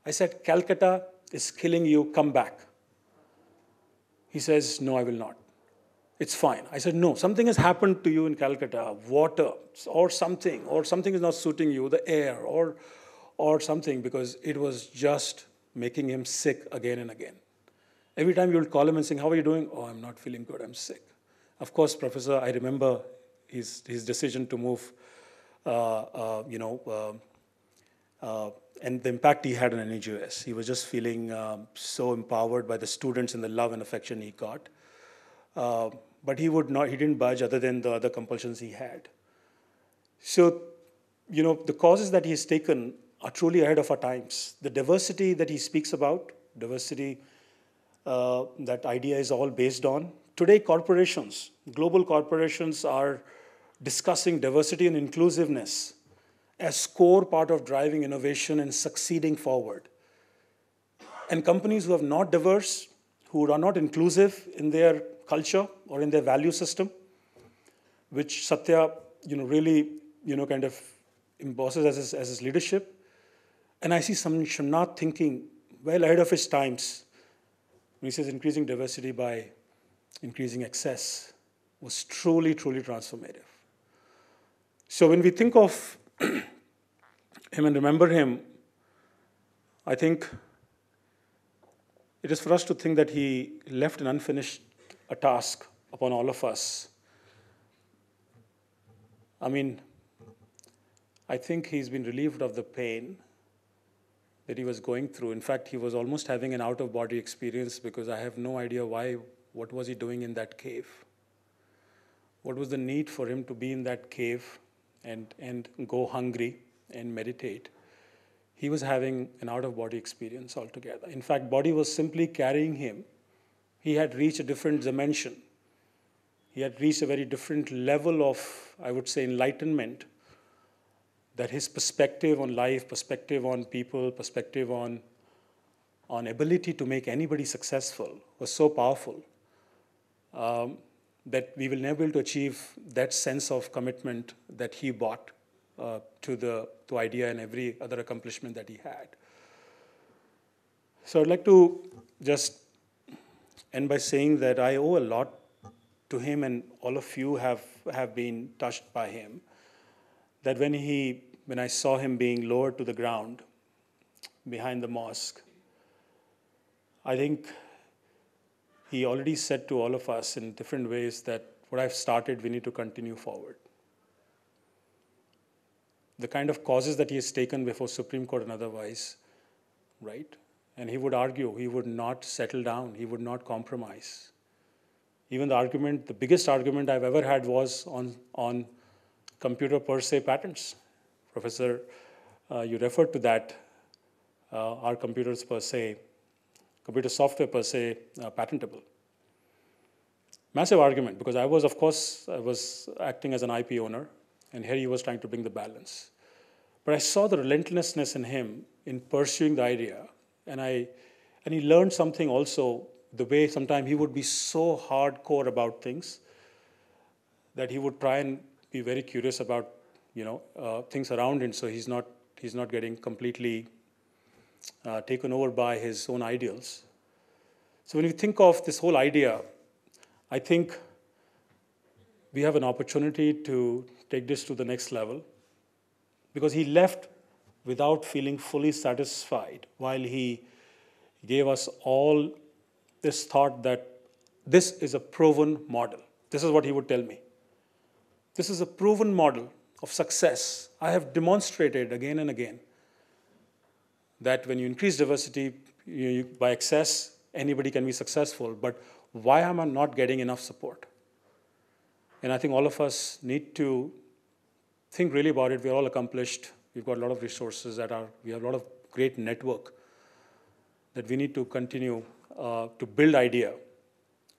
I said, Calcutta is killing you. Come back. He says, no, I will not. It's fine. I said, no, something has happened to you in Calcutta, water or something is not suiting you, the air or something, because it was just making him sick again and again. Every time you would call him and say, how are you doing? Oh, I'm not feeling good, I'm sick. Of course, Professor, I remember his decision to move, you know, and the impact he had on NUJS. He was just feeling so empowered by the students and the love and affection he got. But he didn't budge other than the other compulsions he had. So, you know, the causes that he has taken are truly ahead of our times. The diversity that he speaks about, diversity, that idea is all based on. Today, corporations, global corporations are discussing diversity and inclusiveness as core part of driving innovation and succeeding forward. And companies who are not diverse, who are not inclusive in their culture or in their value system, which Satya, you know, really, you know, kind of embosses as his leadership. And I see Samnath thinking well ahead of his times when he says increasing diversity by increasing access was truly, truly transformative. So when we think of him and remember him, I think it is for us to think that he left an unfinished a task upon all of us. I mean, I think he's been relieved of the pain that he was going through. In fact, he was almost having an out-of-body experience, because I have no idea what was he doing in that cave. what was the need for him to be in that cave and go hungry and meditate? He was having an out-of-body experience altogether. In fact, body was simply carrying him. He had reached a different dimension. He had reached a very different level of, I would say, enlightenment, that his perspective on life, perspective on people, perspective on ability to make anybody successful was so powerful that we will never be able to achieve that sense of commitment that he brought to IDEA and every other accomplishment that he had. So I'd like to just end by saying that I owe a lot to him, and all of you have been touched by him, that when I saw him being lowered to the ground behind the mosque, I think he already said to all of us in different ways that what I've started, we need to continue forward. The kind of causes that he has taken before Supreme Court and otherwise, right? And he would argue, he would not settle down, he would not compromise. Even the biggest argument I've ever had was on computer per se patents. Professor, you referred to that, our computers per se, computer software per se patentable. Massive argument, because I was acting as an IP owner, and here he was trying to bring the balance. But I saw the relentlessness in him in pursuing the idea, and he learned something also, the way sometimes he would be so hardcore about things that he would try and be very curious about things around him, so he's not getting completely taken over by his own ideals. So when you think of this whole idea, I think we have an opportunity to take this to the next level, because he left without feeling fully satisfied, while he gave us all this thought that this is a proven model. This is what he would tell me. This is a proven model of success. I have demonstrated again and again that when you increase diversity by excess, anybody can be successful, but why am I not getting enough support? And I think all of us need to think really about it. We're all accomplished. We've got a lot of resources we have a lot of great network that we need to continue to build IDEA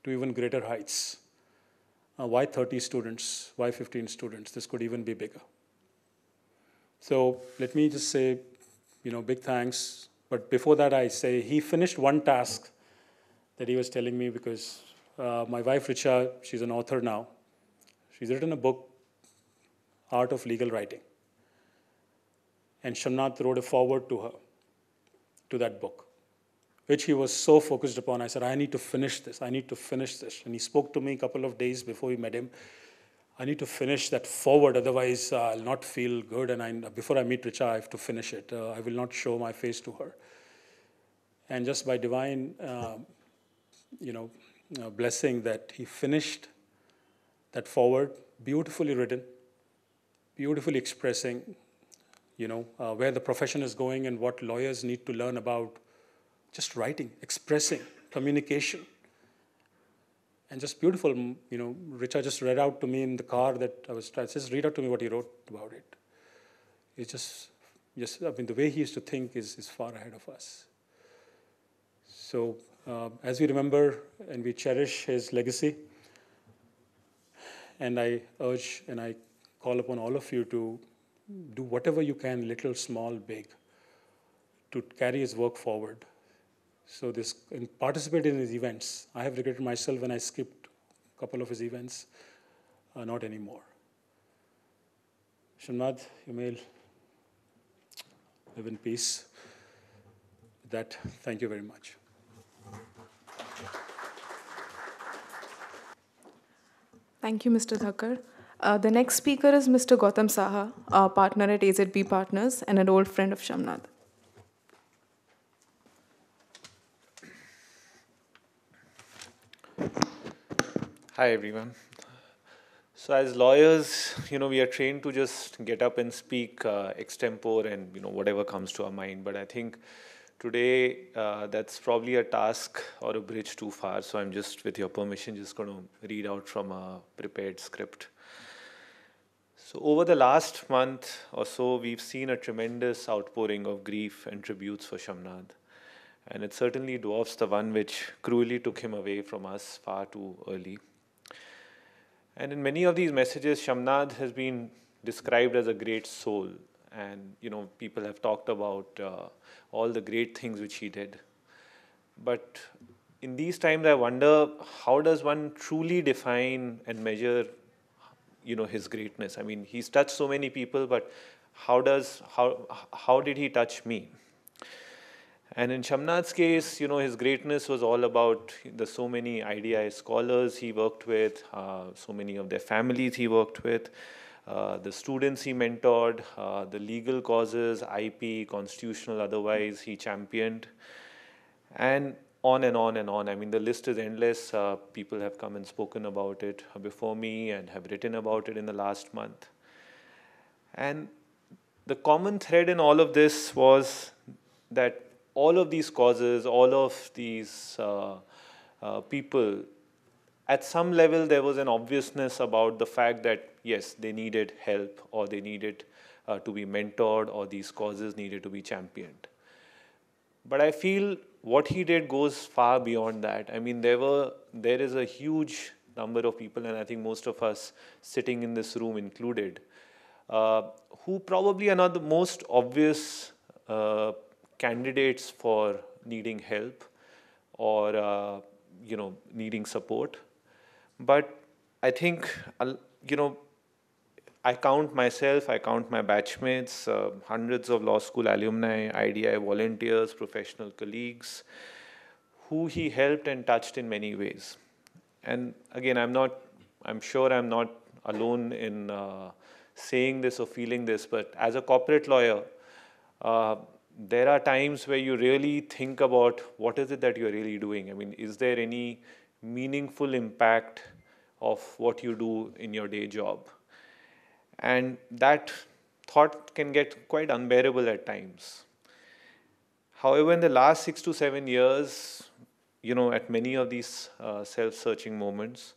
to even greater heights. Why 30 students? Why 15 students? This could even be bigger. So let me just say, big thanks. But before that, I say he finished one task that he was telling me, because my wife, Richa, she's an author now. She's written a book, Art of Legal Writing. And Shamnath wrote a foreword to her, to that book, which he was so focused upon. I said, I need to finish this. I need to finish this. And he spoke to me a couple of days before we met him. I need to finish that forward, otherwise I'll not feel good. And before I meet Richa, I have to finish it. I will not show my face to her. And just by divine blessing, that he finished that forward, beautifully written, beautifully expressing where the profession is going and what lawyers need to learn about just writing, expressing, communication. And just beautiful, Richa just read out to me in the car that I was trying, just read out to me what he wrote about it. It's just I mean, the way he used to think is far ahead of us. So as we remember and we cherish his legacy, and I urge and I call upon all of you to do whatever you can, little, small, big, to carry his work forward. So and participate in his events. I have regretted myself when I skipped a couple of his events, not anymore. Shamnath, you may live in peace. With that, thank you very much. Thank you, Mr. Thakkar. The next speaker is Mr. Gautam Saha, a partner at AZB Partners and an old friend of Shamnath. Hi, everyone. So as lawyers, we are trained to just get up and speak extempore and, whatever comes to our mind. But I think Today, that's probably a task or a bridge too far, so I'm just, with your permission, just going to read out from a prepared script. So over the last month or so, we've seen a tremendous outpouring of grief and tributes for Shamnad, and it certainly dwarfs the one which cruelly took him away from us far too early. And in many of these messages, Shamnad has been described as a great soul. And, you know, people have talked about all the great things which he did. But in these times, I wonder, how does one truly define and measure, you know, his greatness? I mean, he's touched so many people, but how did he touch me? And in Shamnad's case, you know, his greatness was all about the so many IDI scholars he worked with, so many of their families he worked with, the students he mentored, the legal causes, IP, constitutional, otherwise, he championed, and on and on and on. I mean, the list is endless. People have come and spoken about it before me and have written about it in the last month. And the common thread in all of this was that all of these causes, all of these people, at some level there was an obviousness about the fact that, yes, they needed help, or they needed to be mentored, or these causes needed to be championed. But I feel what he did goes far beyond that. I mean, there is a huge number of people, and I think most of us sitting in this room included, who probably are not the most obvious candidates for needing help or you know, needing support. But I think, you know, I count myself, I count my batchmates, hundreds of law school alumni, IDI volunteers, professional colleagues, who he helped and touched in many ways. And again, I'm sure I'm not alone in saying this or feeling this, but as a corporate lawyer, there are times where you really think about what is it that you're really doing. I mean, is there any meaningful impact of what you do in your day job? And that thought can get quite unbearable at times. However, in the last 6 to 7 years, you know, at many of these self-searching moments,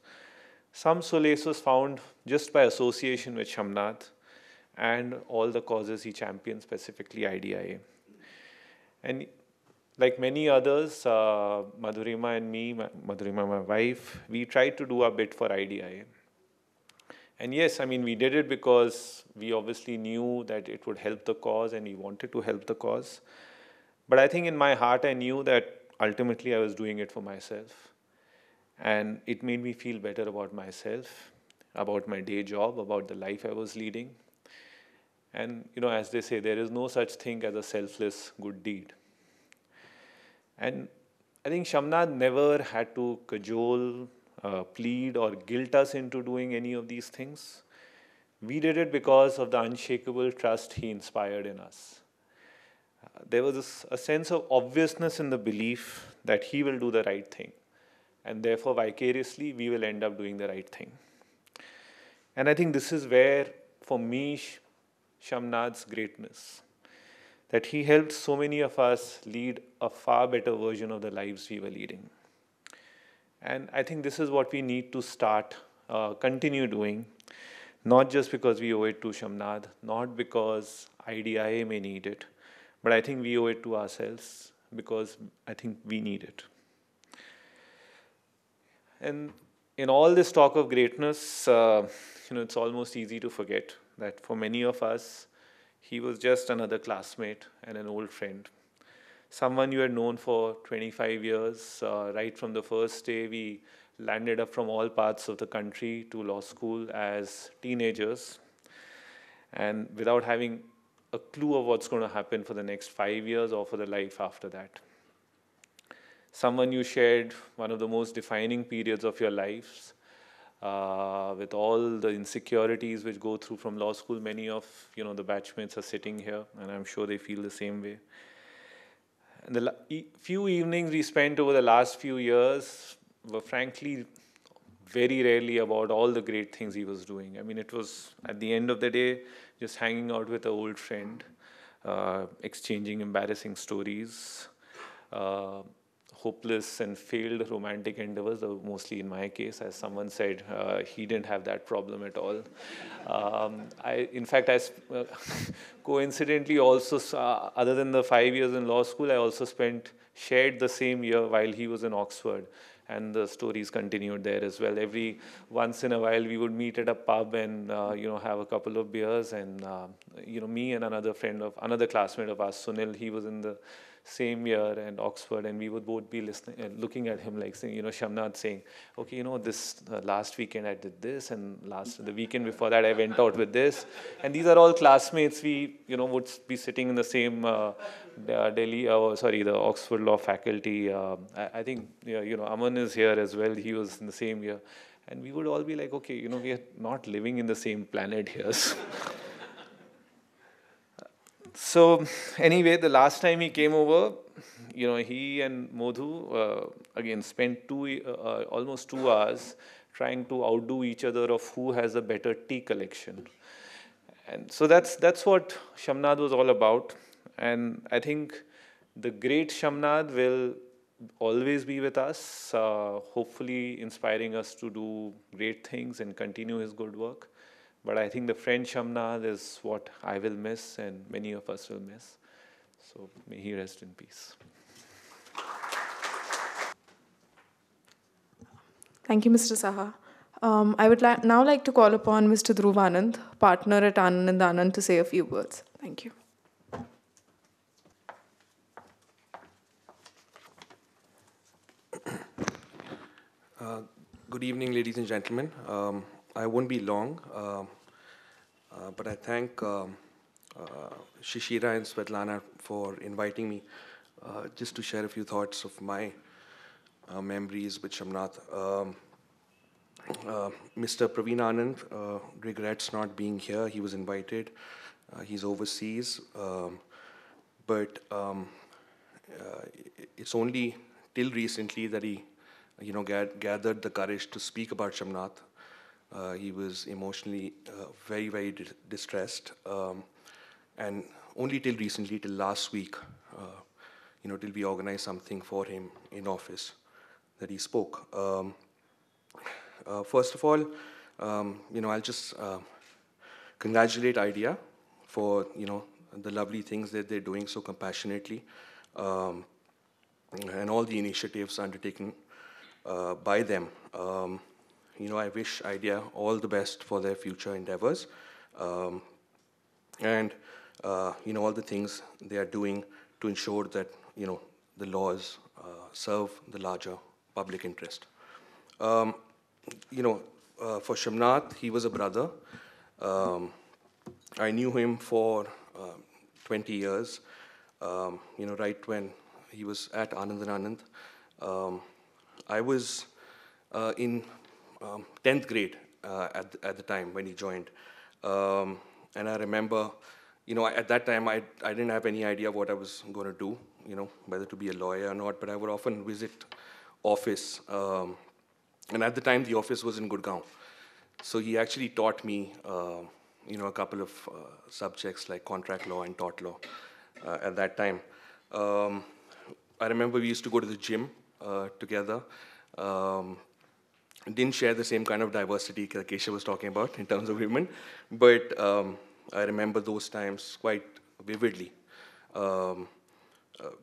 some solace was found just by association with Shamnad and all the causes he championed, specifically IDIA. And like many others, Madhurima and me, my wife, we tried to do our bit for IDIA. And yes, I mean, we did it because we obviously knew that it would help the cause and we wanted to help the cause. But I think in my heart, I knew that ultimately I was doing it for myself. And it made me feel better about myself, about my day job, about the life I was leading. And, you know, as they say, there is no such thing as a selfless good deed. And I think Shamnad never had to cajole, plead, or guilt us into doing any of these things. We did it because of the unshakable trust he inspired in us. There was a sense of obviousness in the belief that he will do the right thing, and therefore vicariously we will end up doing the right thing. And I think this is where, for me, Shamnad's greatness, that he helped so many of us lead a far better version of the lives we were leading. And I think this is what we need to start, continue doing, not just because we owe it to Shamnad, not because IDIA may need it, but I think we owe it to ourselves, because I think we need it. And in all this talk of greatness, you know, it's almost easy to forget that for many of us, he was just another classmate and an old friend. Someone you had known for 25 years, right from the first day we landed up from all parts of the country to law school as teenagers, and without having a clue of what's going to happen for the next 5 years or for the life after that. Someone you shared one of the most defining periods of your lives, with all the insecurities which go through from law school. Many of, you know, the batchmates are sitting here, and I'm sure they feel the same way. And the few evenings we spent over the last few years were frankly very rarely about all the great things he was doing. I mean, it was at the end of the day just hanging out with an old friend exchanging embarrassing stories, hopeless and failed romantic endeavors, mostly in my case, as someone said, he didn't have that problem at all. In fact, coincidentally also, other than the 5 years in law school, I also shared the same year while he was in Oxford, and the stories continued there as well. Every once in a while, we would meet at a pub and have a couple of beers, and me and another classmate of ours, Sunil, he was in the same year in Oxford, and we would both be listening and looking at him like saying, Shamnath saying, okay, this last weekend I did this, and the weekend before that I went out with this, and these are all classmates we would be sitting in the same the Oxford Law faculty. I think Aman is here as well. He was in the same year, and we would all be like, okay, we are not living in the same planet here. So. So anyway, the last time he came over, he and Modhu again spent almost 2 hours trying to outdo each other of who has a better tea collection. And so that's what Shamnath was all about. And I think the great Shamnath will always be with us, hopefully inspiring us to do great things and continue his good work. But I think the friend Shamnath is what I will miss and many of us will miss. So may he rest in peace. Thank you, Mr. Saha. I would now like to call upon Mr. Dhruv Anand, partner at Anand & Anand, to say a few words. Thank you. Good evening, ladies and gentlemen. I won't be long, but I thank Shishira and Svetlana for inviting me just to share a few thoughts of my memories with Shamnath. Mr. Praveen Anand regrets not being here. He was invited. He's overseas. But it's only till recently that he gathered the courage to speak about Shamnath. He was emotionally very, very distressed, and only till recently, till last week, till we organized something for him in office, that he spoke. First of all, I'll just congratulate IDEA for the lovely things that they're doing so compassionately, and all the initiatives undertaken by them. I wish IDEA all the best for their future endeavors, and all the things they are doing to ensure that the laws serve the larger public interest. For Shamnath, he was a brother. I knew him for 20 years. Right when he was at Anand & Anand, I was in 10th grade at the time when he joined. And I remember, at that time, I didn't have any idea what I was going to do, whether to be a lawyer or not, but I would often visit office. And at the time, the office was in Gurgaon. So he actually taught me, a couple of subjects like contract law and tort law at that time. I remember we used to go to the gym together. Didn't share the same kind of diversity that Kesha was talking about in terms of women, but I remember those times quite vividly.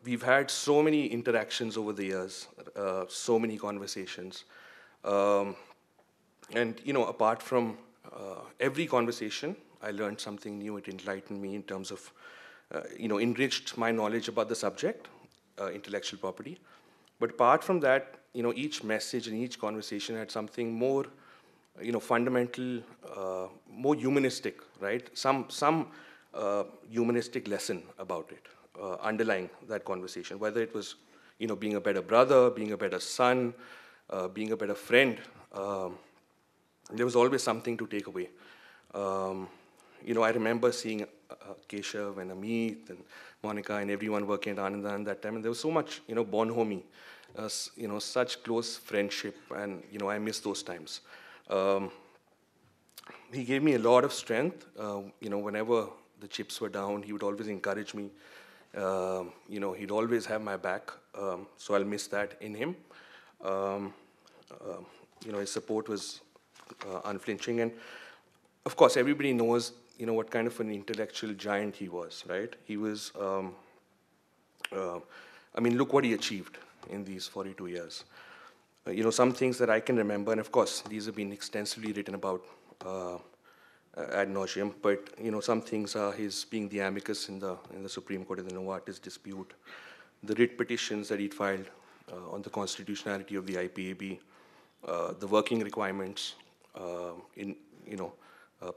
We've had so many interactions over the years, so many conversations. Apart from every conversation, I learned something new. It enlightened me in terms of, enriched my knowledge about the subject, intellectual property. But apart from that, each message and each conversation had something more, fundamental, more humanistic, right? Some humanistic lesson about it, underlying that conversation, whether it was, being a better brother, being a better son, being a better friend. There was always something to take away. I remember seeing Keshav and Amit and Monica and everyone working at Anand & Anand that time, and there was so much, bonhomie. Such close friendship, and I miss those times. He gave me a lot of strength. Whenever the chips were down. He would always encourage me. He'd always have my back. So I'll miss that in him. His support was unflinching. And of course, everybody knows, what kind of an intellectual giant he was, right? He was, look what he achieved in these 42 years. Some things that I can remember, and of course, these have been extensively written about ad nauseum, but, some things are his being the amicus in the Supreme Court in the No Artist dispute, the writ petitions that he'd filed on the constitutionality of the IPAB, the working requirements in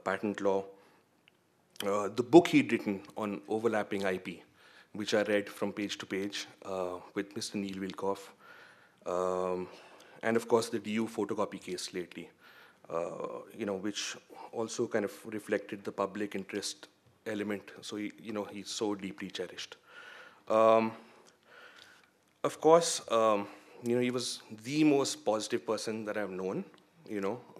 patent law, the book he'd written on overlapping IP, which I read from page to page with Mr. Neil Wilcoff, and of course the DU photocopy case lately, which also kind of reflected the public interest element. So he's so deeply cherished. Of course, he was the most positive person that I've known.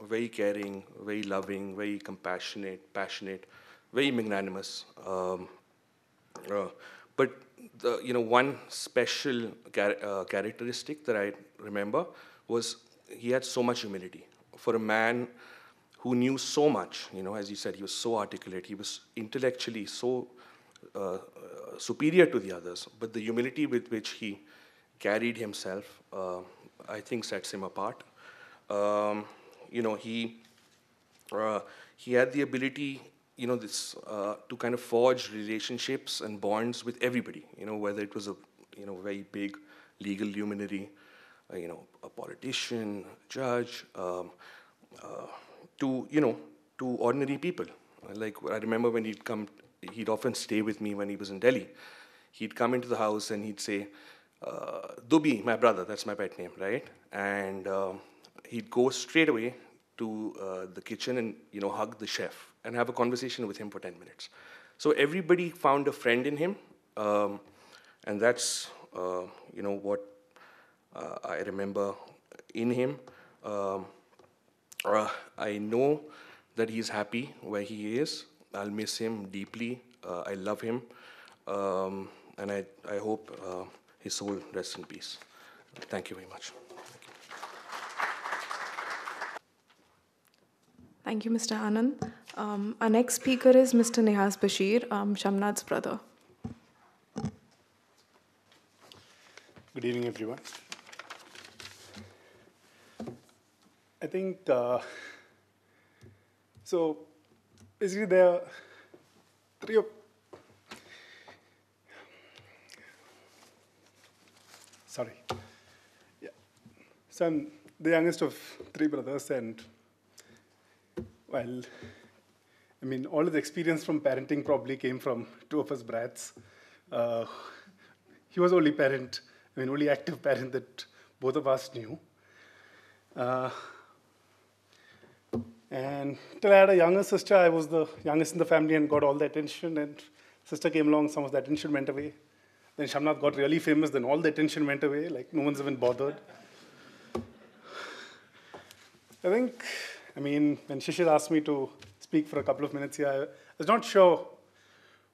Very caring, very loving, very compassionate, passionate, very magnanimous. But the one special characteristic that I remember was he had so much humility for a man who knew so much. As you said, he was so articulate. He was intellectually so superior to the others, but the humility with which he carried himself, I think, sets him apart. He had the ability, to kind of forge relationships and bonds with everybody. Whether it was a very big legal luminary, a politician, a judge, to ordinary people. Like I remember when he'd come, he'd often stay with me when he was in Delhi. He'd come into the house and he'd say, Dubi, my brother, that's my pet name, right? And he'd go straight away to the kitchen and hug the chef and have a conversation with him for 10 minutes. So everybody found a friend in him, and that's what I remember in him. I know that he's happy where he is. I'll miss him deeply. I love him, and I hope his soul rests in peace. Thank you very much. Thank you, Mr. Anand. Our next speaker is Mr. Nihaz Bashir, Shamnad's brother. Good evening, everyone. I think, so basically there are So I'm the youngest of three brothers, and well, I mean, all of the experience from parenting probably came from two of us brats. He was the only parent, only active parent that both of us knew. And till I had a younger sister, I was the youngest in the family and got all the attention. And sister came along, some of the attention went away. Then Shamnath got really famous, then all the attention went away, like no one's even bothered. I think, when Shishir asked me to speak for a couple of minutes here, I was not sure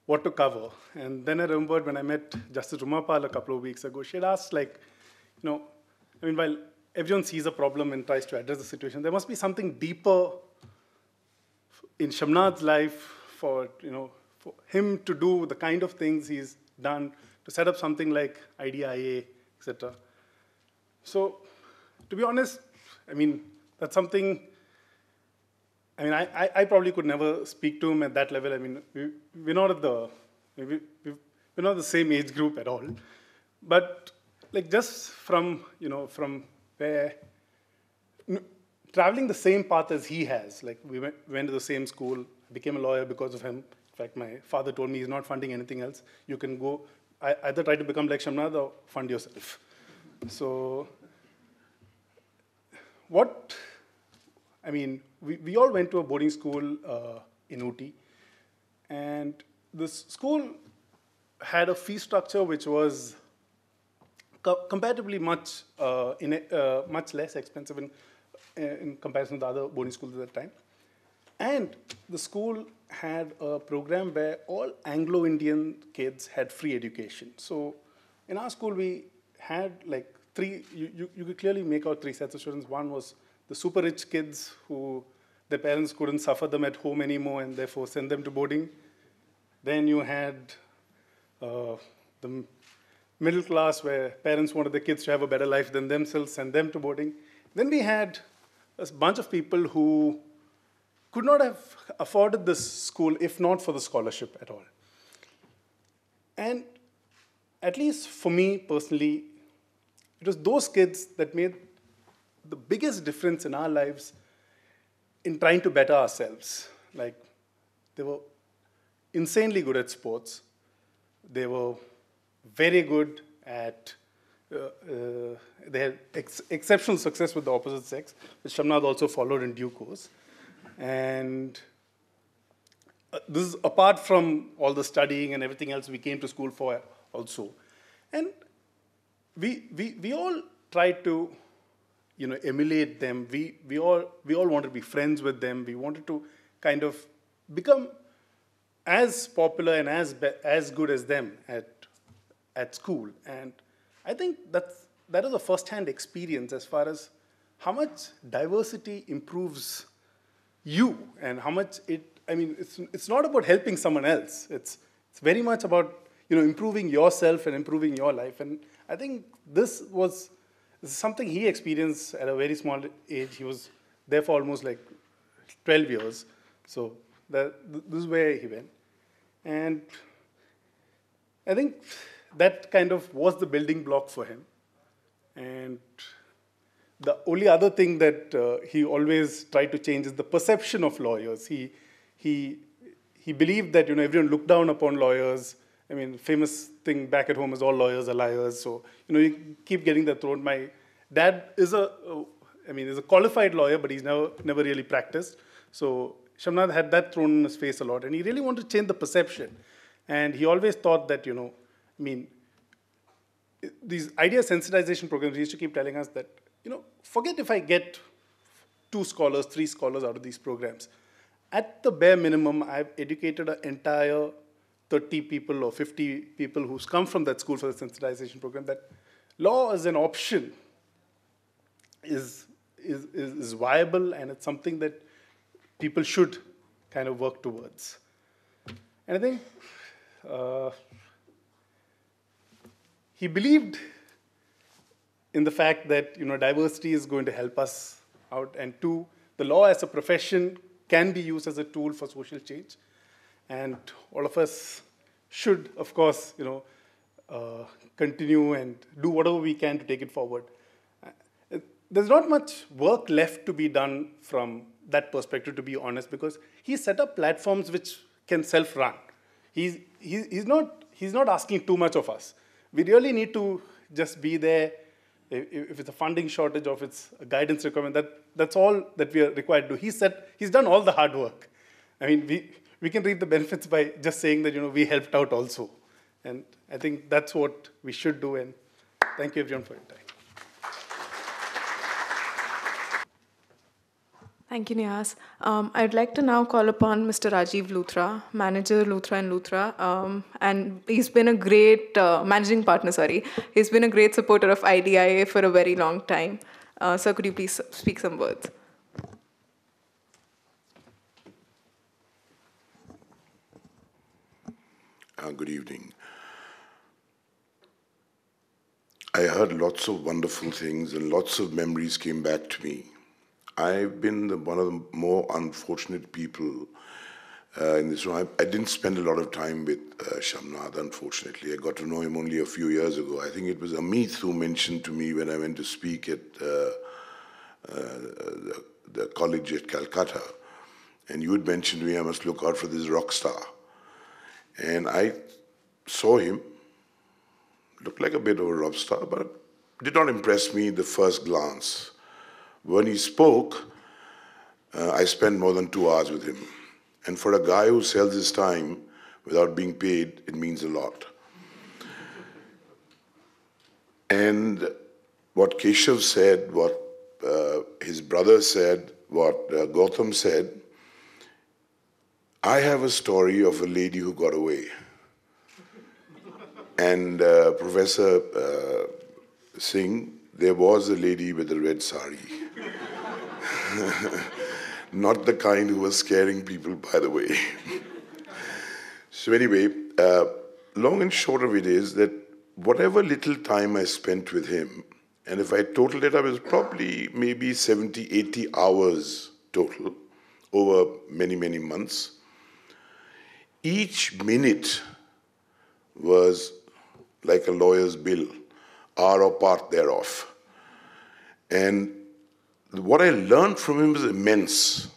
what to cover. And then I remembered when I met Justice Rumapal a couple of weeks ago, she had asked, while everyone sees a problem and tries to address the situation, there must be something deeper in Shamnad's life for him to do the kind of things he's done to set up something like IDIA, etc. So, to be honest, that's something. I probably could never speak to him at that level. We're not at the, we're not the same age group at all. But like just from, from where, traveling the same path as he has, like we went to the same school, became a lawyer because of him. In fact, my father told me he's not funding anything else. You can go, either try to become like Shamnad or fund yourself. So what, we all went to a boarding school in Ooty, and this school had a fee structure which was comparatively much much less expensive in comparison to the other boarding schools at that time. And the school had a program where all Anglo-Indian kids had free education. So in our school, we had like three, you could clearly make out three sets of students. One was the super rich kids who their parents couldn't suffer them at home anymore and therefore send them to boarding. Then you had the middle class where parents wanted their kids to have a better life than themselves, send them to boarding. Then we had a bunch of people who could not have afforded this school if not for the scholarship at all. And at least for me personally, it was those kids that made the biggest difference in our lives in trying to better ourselves. Like, they were insanely good at sports. They were very good at, they had exceptional success with the opposite sex, which Shamnaad also followed in due course. And this is apart from all the studying and everything else we came to school for also. And we all tried to, you know, emulate them. We all wanted to be friends with them. We wanted to kind of become as popular and as good as them at school. And I think that is a first-hand experience as far as how much diversity improves you and how much it, I mean, it's not about helping someone else. It's very much about, you know, improving yourself and improving your life. And I think this was something he experienced at a very small age. He was there for almost like 12 years. So this is where he went. And I think that kind of was the building block for him. And the only other thing that he always tried to change is the perception of lawyers. He believed that, you know, everyone looked down upon lawyers. I mean, famous thing back at home is all lawyers are liars. So, you know, you keep getting that thrown. My dad is a qualified lawyer, but he's never really practiced. So Shamnaad had that thrown in his face a lot. And he really wanted to change the perception. And he always thought that, you know, I mean, these idea sensitization programs, he used to keep telling us that, you know, forget if I get 2 scholars, 3 scholars out of these programs. At the bare minimum, I've educated an entire 30 people or 50 people who's come from that school for the sensitization program, that law as an option is viable, and it's something that people should kind of work towards. And I think he believed in the fact that, you know, diversity is going to help us out, and 2, the law as a profession can be used as a tool for social change. And all of us should, of course, you know, continue and do whatever we can to take it forward. There's not much work left to be done from that perspective, to be honest, because he set up platforms which can self-run. He's not asking too much of us. We really need to just be there. If it's a funding shortage or if it's a guidance requirement, that's all that we are required to do. He's done all the hard work. I mean, we can reap the benefits by just saying that, you know, we helped out also. And I think that's what we should do. And thank you, everyone, for your time. Thank you, Nihas. I'd like to now call upon Mr. Rajiv Luthra, manager, Luthra & Luthra. And he's been a great managing partner, sorry. He's been a great supporter of IDIA for a very long time. Sir, could you please speak some words? Good evening. I heard lots of wonderful things and lots of memories came back to me. I've been one of the more unfortunate people in this room. I didn't spend a lot of time with Shamnaad, unfortunately. I got to know him only a few years ago. I think it was Amit who mentioned to me when I went to speak at the college at Calcutta. And you had mentioned to me, I must look out for this rock star. And I saw him, looked like a bit of a rock star, but did not impress me the first glance. When he spoke, I spent more than 2 hours with him. And for a guy who sells his time without being paid, it means a lot. And what Keshav said, what his brother said, what Gautam said, I have a story of a lady who got away. And Professor Singh, there was a lady with a red sari. Not the kind who was scaring people, by the way. So anyway, long and short of it is that whatever little time I spent with him, and if I totaled it up, it was probably maybe 70, 80 hours total over many, many months. Each minute was like a lawyer's bill, hour or part thereof. And what I learned from him was immense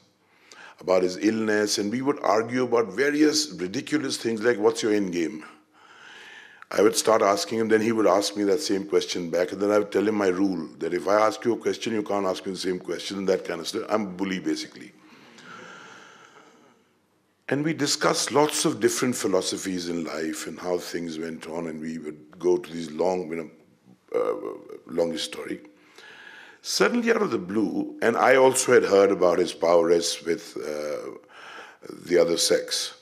about his illness, and we would argue about various ridiculous things like, what's your end game? I would start asking him, then he would ask me that same question back, and then I would tell him my rule, that if I ask you a question, you can't ask me the same question, and that kind of stuff. I'm a bully, basically. And we discussed lots of different philosophies in life and how things went on, and we would go to these long, longest story. Suddenly out of the blue, and I also had heard about his power rests with the other sex.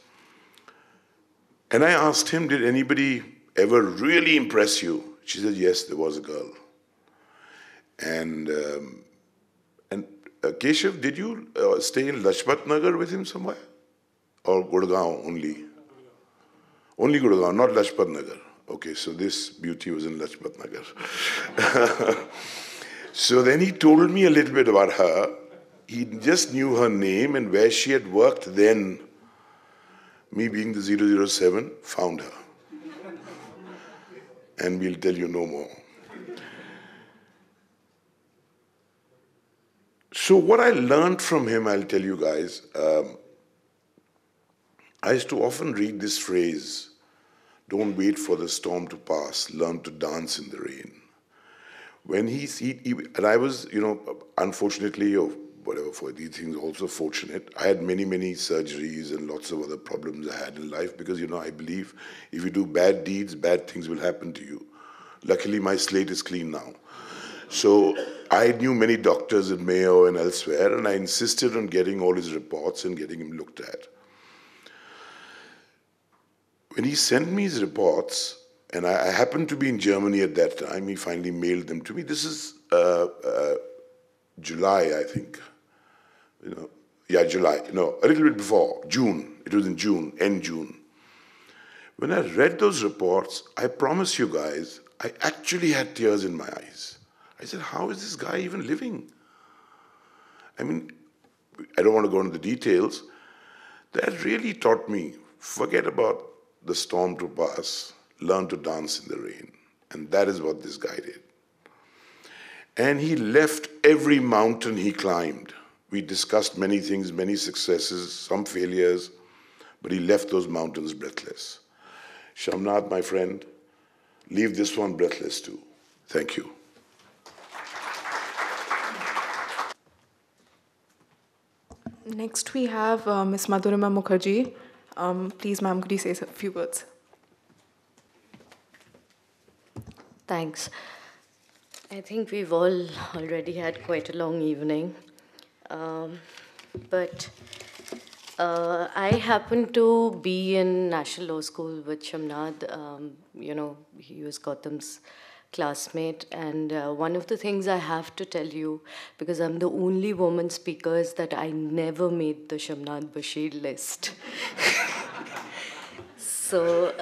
And I asked him, did anybody ever really impress you? She said, yes, there was a girl. And Keshav, did you stay in Lajpat Nagar with him somewhere? Or Gurgaon only? Only Gurgaon, not Lajpat Nagar. Okay, so this beauty was in Lajpat Nagar. So then he told me a little bit about her. He just knew her name and where she had worked then. Me being the 007, found her. And we'll tell you no more. So what I learned from him, I'll tell you guys, I used to often read this phrase, don't wait for the storm to pass, learn to dance in the rain. When he and I was, you know, unfortunately, or whatever, for these things also fortunate. I had many, many surgeries and lots of other problems I had in life because, you know, I believe if you do bad deeds, bad things will happen to you. Luckily, my slate is clean now. So I knew many doctors in Mayo and elsewhere, and I insisted on getting all his reports and getting him looked at. When he sent me his reports, and I happened to be in Germany at that time, he finally mailed them to me. This is July, I think. You know, yeah, July. No, a little bit before, June. It was in June, end June. When I read those reports, I promise you guys, I actually had tears in my eyes. I said, how is this guy even living? I mean, I don't want to go into the details. That really taught me, forget about the storm to pass, learn to dance in the rain. And that is what this guy did. And he left every mountain he climbed. We discussed many things, many successes, some failures, but he left those mountains breathless. Shamnath, my friend, leave this one breathless too. Thank you. Next we have Ms. Madhurima Mukherjee. Please, ma'am, could you say a few words? Thanks. I think we've all already had quite a long evening, but I happened to be in National Law School with Shamnath. You know, he was Gautam's classmate, and one of the things I have to tell you, because I'm the only woman speaker, is that I never made the Shamnath Bashir list. So.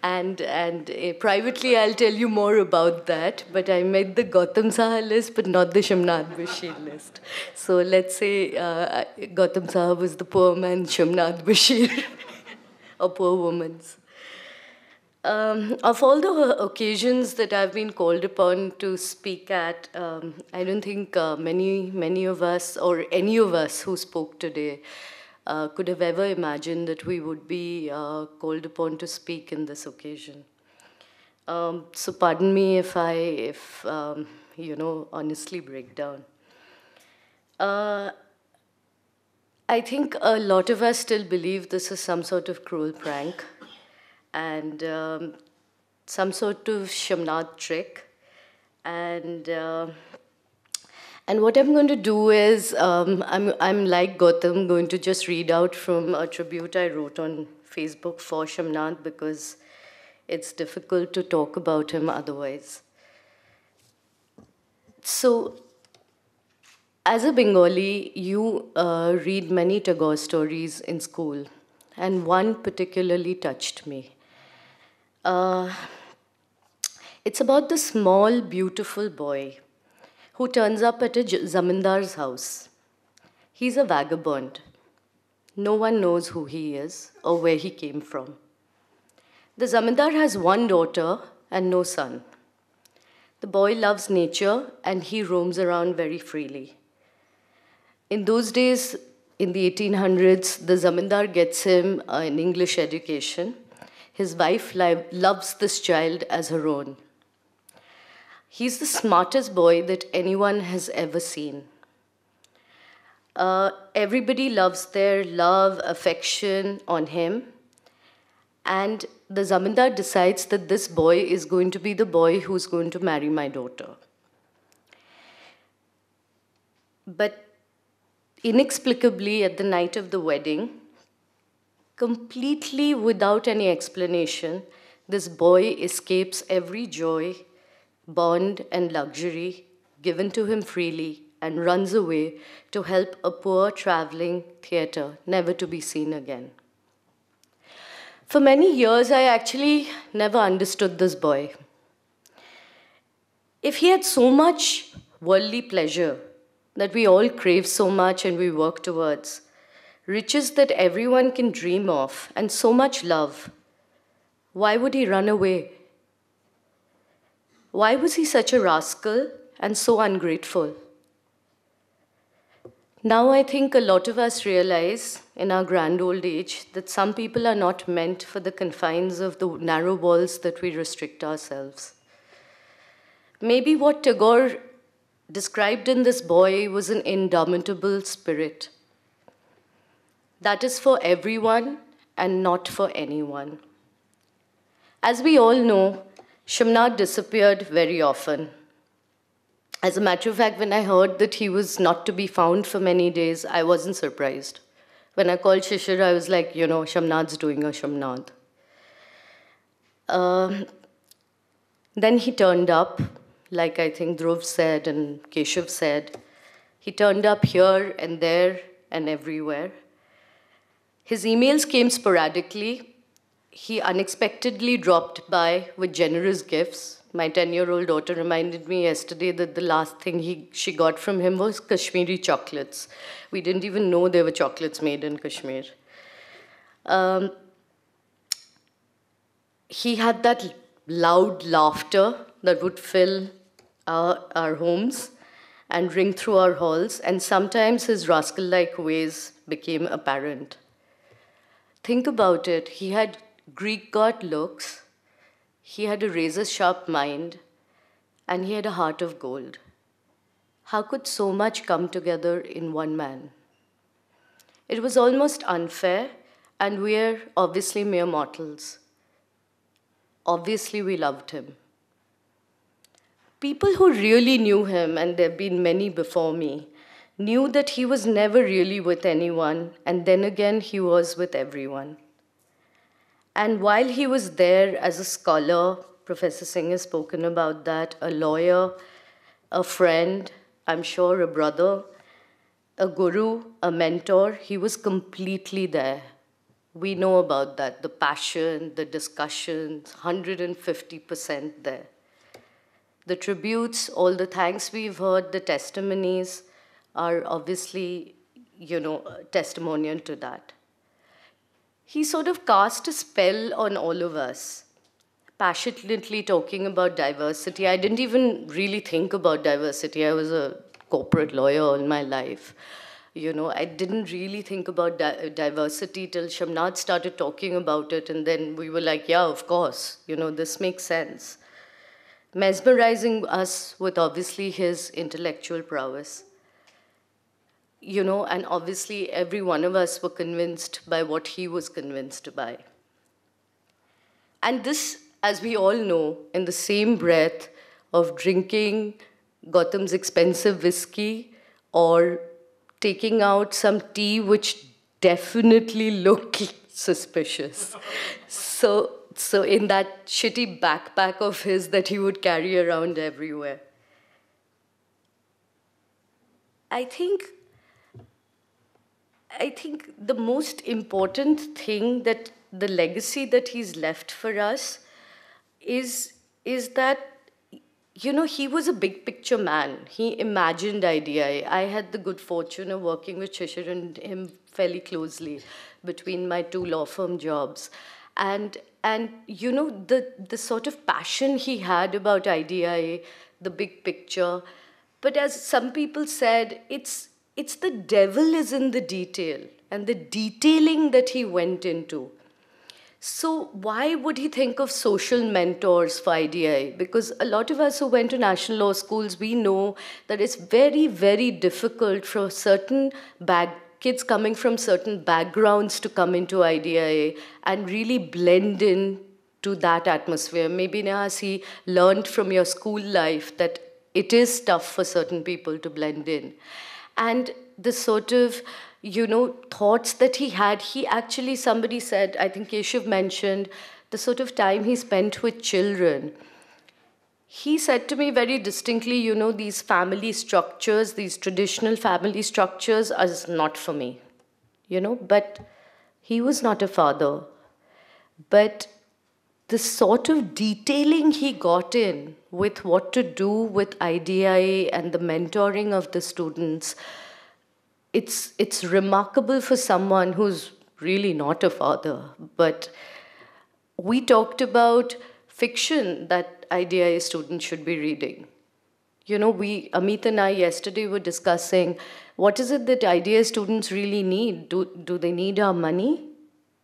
And privately, I'll tell you more about that. But I made the Gautam Saha list, but not the Shamnath Bashir list. So let's say Gautam Saha was the poor man, Shamnath Bashir, a poor woman's. Of all the occasions that I've been called upon to speak at, I don't think many of us or any of us who spoke today could have ever imagined that we would be called upon to speak in this occasion. So pardon me if I honestly break down. I think a lot of us still believe this is some sort of cruel prank and some sort of Shamnath trick. And And what I'm going to do is, I'm like Gautam, going to just read out from a tribute I wrote on Facebook for Shamnath, because it's difficult to talk about him otherwise. So, as a Bengali, you read many Tagore stories in school, and one particularly touched me. It's about the small, beautiful boy who turns up at a zamindar's house. He's a vagabond. No one knows who he is or where he came from. The zamindar has one daughter and no son. The boy loves nature and he roams around very freely. In those days, in the 1800s, the zamindar gets him an English education. His wife loves this child as her own. He's the smartest boy that anyone has ever seen. Everybody loves their love, affection on him. And the zamindar decides that this boy is going to be the boy who's going to marry my daughter. But inexplicably, at the night of the wedding, completely without any explanation, this boy escapes every joy, bond and luxury given to him freely, and runs away to help a poor traveling theater, never to be seen again. For many years, I actually never understood this boy. If he had so much worldly pleasure that we all crave so much and we work towards, riches that everyone can dream of, and so much love, why would he run away? Why was he such a rascal and so ungrateful? Now I think a lot of us realize in our grand old age that some people are not meant for the confines of the narrow walls that we restrict ourselves. Maybe what Tagore described in this boy was an indomitable spirit. That is for everyone and not for anyone. As we all know, Shamnath disappeared very often. As a matter of fact, when I heard that he was not to be found for many days, I wasn't surprised. When I called Shishir, I was like, you know, Shamnath's doing a Shamnath. Then he turned up, like I think Dhruv said and Keshav said. He turned up here and there and everywhere. His emails came sporadically. He unexpectedly dropped by with generous gifts. My 10-year-old daughter reminded me yesterday that the last thing she got from him was Kashmiri chocolates. We didn't even know there were chocolates made in Kashmir. He had that loud laughter that would fill our homes and ring through our halls, and sometimes his rascal-like ways became apparent. Think about it. He had Greek god looks. He had a razor-sharp mind, and he had a heart of gold. How could so much come together in one man? It was almost unfair, and we're obviously mere mortals. Obviously, we loved him. People who really knew him, and there have been many before me, knew that he was never really with anyone, and then again, he was with everyone. And while he was there as a scholar, Professor Singh has spoken about that, a lawyer, a friend, I'm sure a brother, a guru, a mentor, he was completely there. We know about that, the passion, the discussions, 150% there. The tributes, all the thanks we've heard, the testimonies are obviously, you know, testimonial to that. He sort of cast a spell on all of us, passionately talking about diversity. I didn't even really think about diversity. I was a corporate lawyer all my life. You know, I didn't really think about diversity till Shamnath started talking about it, and then we were like, yeah, of course, you know, this makes sense. Mesmerizing us with obviously his intellectual prowess. You know, and obviously every one of us were convinced by what he was convinced by. And this, as we all know, in the same breath of drinking, Gautam's expensive whiskey or taking out some tea which definitely looked suspicious. So in that shitty backpack of his that he would carry around everywhere. I think the most important thing that the legacy that he's left for us is that, you know, he was a big picture man. He imagined IDI. I had the good fortune of working with Shishir and him fairly closely between my two law firm jobs. And you know, the sort of passion he had about IDI, the big picture. But as some people said, it's the devil is in the detail and the detailing that he went into. So why would he think of social mentors for IDI? Because a lot of us who went to national law schools, we know that it's very, very difficult for certain kids coming from certain backgrounds to come into IDI and really blend in to that atmosphere. Maybe, Nehas, he learned from your school life that it is tough for certain people to blend in. And the sort of, you know, thoughts that he had, he actually, somebody said, I think Keshav mentioned, the sort of time he spent with children. He said to me very distinctly, you know, these family structures, these traditional family structures are not for me, you know, but he was not a father. But the sort of detailing he got in with what to do with IDI and the mentoring of the students, it's remarkable for someone who's really not a father. But we talked about fiction that IDI students should be reading. You know, Amit and I yesterday were discussing, what is it that IDI students really need? Do they need our money?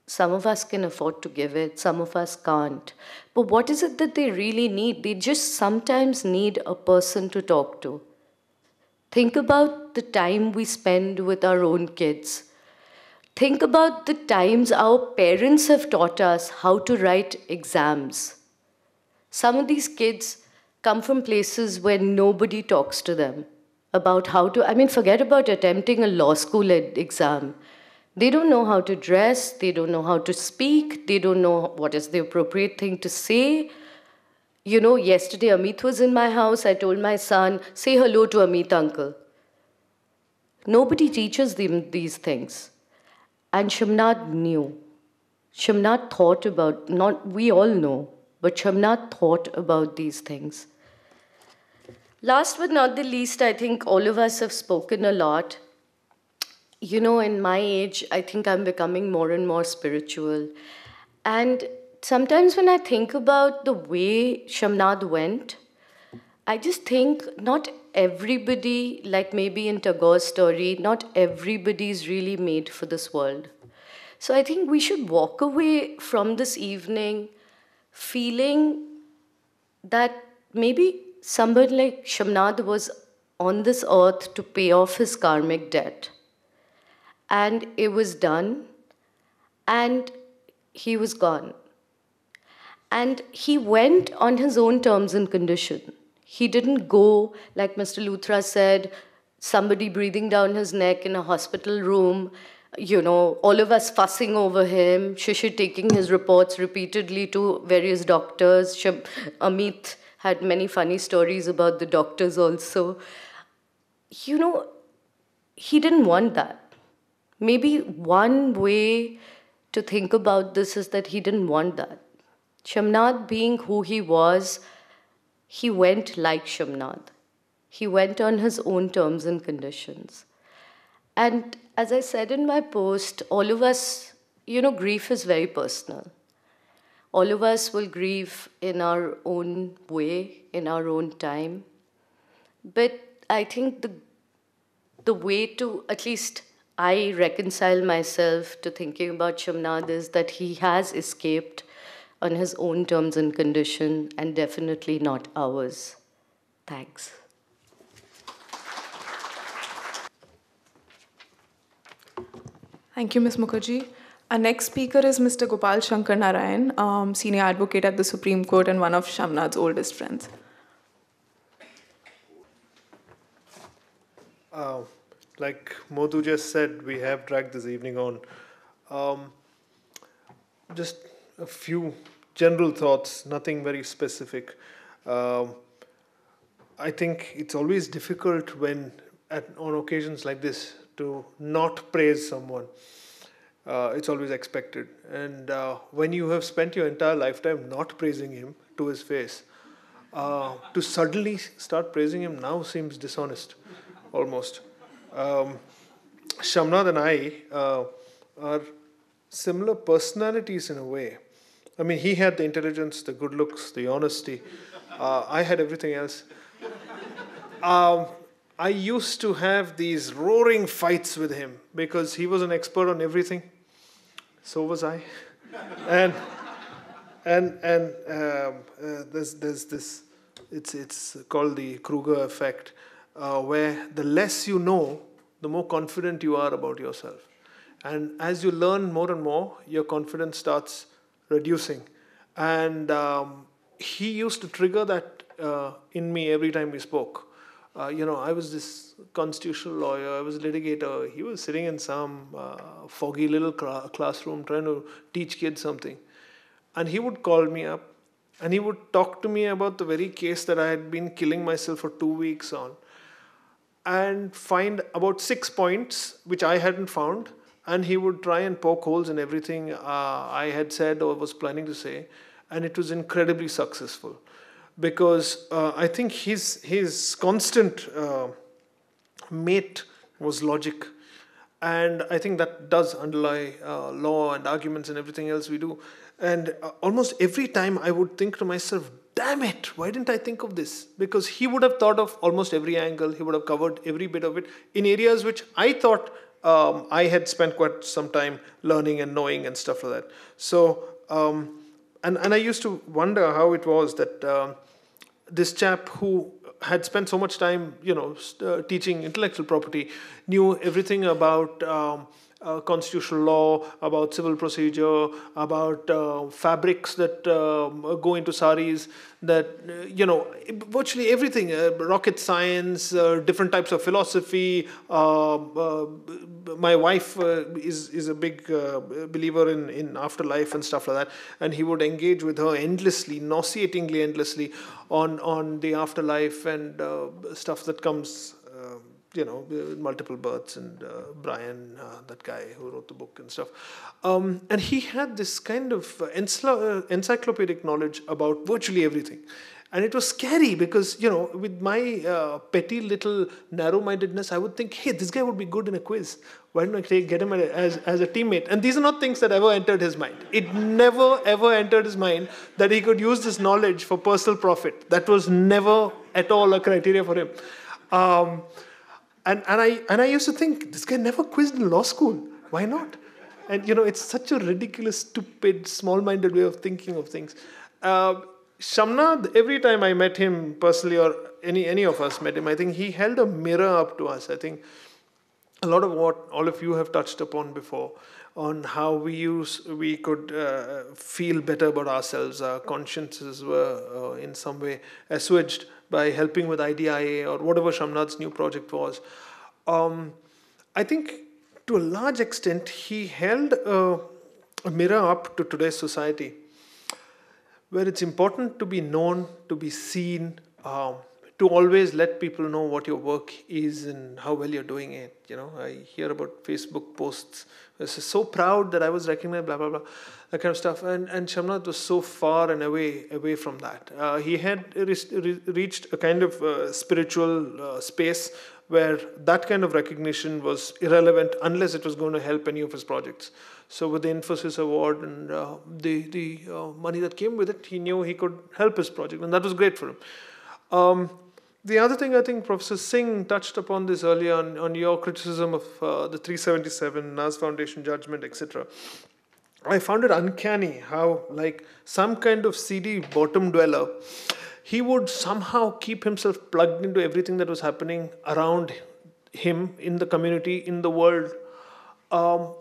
Some of us can afford to give it, some of us can't. But what is it that they really need? They just sometimes need a person to talk to. Think about the time we spend with our own kids. Think about the times our parents have taught us how to write exams. Some of these kids come from places where nobody talks to them about how to, I mean, forget about attempting a law school exam. They don't know how to dress, they don't know how to speak, they don't know what is the appropriate thing to say. You know, yesterday Amit was in my house, I told my son, say hello to Amit uncle. Nobody teaches them these things. And Shamnad knew. Shamnad thought about, not we all know, but Shamnad thought about these things. Last but not the least, I think all of us have spoken a lot. You know, in my age, I think I'm becoming more and more spiritual. And sometimes when I think about the way Shamnad went, I just think not everybody, like maybe in Tagore's story, not everybody's really made for this world. So I think we should walk away from this evening feeling that maybe somebody like Shamnad was on this earth to pay off his karmic debt. And it was done, and he was gone. And he went on his own terms and condition. He didn't go, like Mr. Luthra said, somebody breathing down his neck in a hospital room, you know, all of us fussing over him, Shishir taking his reports repeatedly to various doctors. Amit had many funny stories about the doctors also. You know, he didn't want that. Maybe one way to think about this is that he didn't want that. Shamnad being who he was, he went like Shamnad. He went on his own terms and conditions. And as I said in my post, all of us, you know, grief is very personal. All of us will grieve in our own way, in our own time. But I think the way to, at least, I reconcile myself to thinking about Shamnad is that he has escaped on his own terms and condition, and definitely not ours. Thanks. Thank you, Ms. Mukherjee. Our next speaker is Mr. Gopal Shankar Narayan, senior advocate at the Supreme Court and one of Shamnad's oldest friends. like Motu just said, we have tracked this evening on. Just a few general thoughts, nothing very specific. I think it's always difficult when, on occasions like this, to not praise someone. It's always expected. And when you have spent your entire lifetime not praising him to his face, to suddenly start praising him now seems dishonest, almost. Shamnad and I are similar personalities in a way. I mean, he had the intelligence, the good looks, the honesty. I had everything else. I used to have these roaring fights with him because he was an expert on everything. So was I. There's this, it's called the Kruger effect, where the less you know, the more confident you are about yourself. And as you learn more and more, your confidence starts reducing. And he used to trigger that in me every time we spoke. I was this constitutional lawyer, I was a litigator, he was sitting in some foggy little classroom trying to teach kids something. And he would call me up and he would talk to me about the very case that I had been killing myself for 2 weeks on, and find about 6 points which I hadn't found, and he would try and poke holes in everything I had said or was planning to say, and it was incredibly successful. Because I think his constant mate was logic. And I think that does underlie law and arguments and everything else we do. And almost every time I would think to myself, damn it, why didn't I think of this? Because he would have thought of almost every angle, he would have covered every bit of it in areas which I thought I had spent quite some time learning and knowing and stuff like that. So, and I used to wonder how it was that this chap who had spent so much time, teaching intellectual property, knew everything about constitutional law, about civil procedure, about fabrics that go into saris, that, virtually everything, rocket science, different types of philosophy. My wife is a big believer in afterlife and stuff like that, and he would engage with her endlessly, nauseatingly endlessly on the afterlife and stuff that comes multiple births and Brian, that guy who wrote the book and stuff. And he had this kind of encyclopedic knowledge about virtually everything. And it was scary because, with my petty little narrow-mindedness, I would think, hey, this guy would be good in a quiz. Why don't I get him as a teammate? And these are not things that ever entered his mind. It never, ever entered his mind that he could use this knowledge for personal profit. That was never at all a criteria for him. And I used to think, this guy never quizzed in law school. Why not? And it's such a ridiculous, stupid, small-minded way of thinking of things. Shamnad, every time I met him personally, or any of us met him, I think he held a mirror up to us. I think a lot of what all of you have touched upon before, on how we could feel better about ourselves. Our consciences were in some way assuaged by helping with IDIA or whatever Shamnad's new project was. I think to a large extent, he held a mirror up to today's society, where it's important to be known, to be seen, to always let people know what your work is and how well you're doing it. I hear about Facebook posts. I was so proud that I was recognized, blah, blah, blah, that kind of stuff. And Shamnad was so far and away from that. He had reached a kind of spiritual space where that kind of recognition was irrelevant unless it was going to help any of his projects. So with the Infosys Award and the money that came with it, he knew he could help his project, and that was great for him. The other thing, I think Professor Singh touched upon this earlier on your criticism of the 377, Naz Foundation judgment, etc. I found it uncanny how, like some kind of seedy bottom dweller, he would somehow keep himself plugged into everything that was happening around him, in the community, in the world.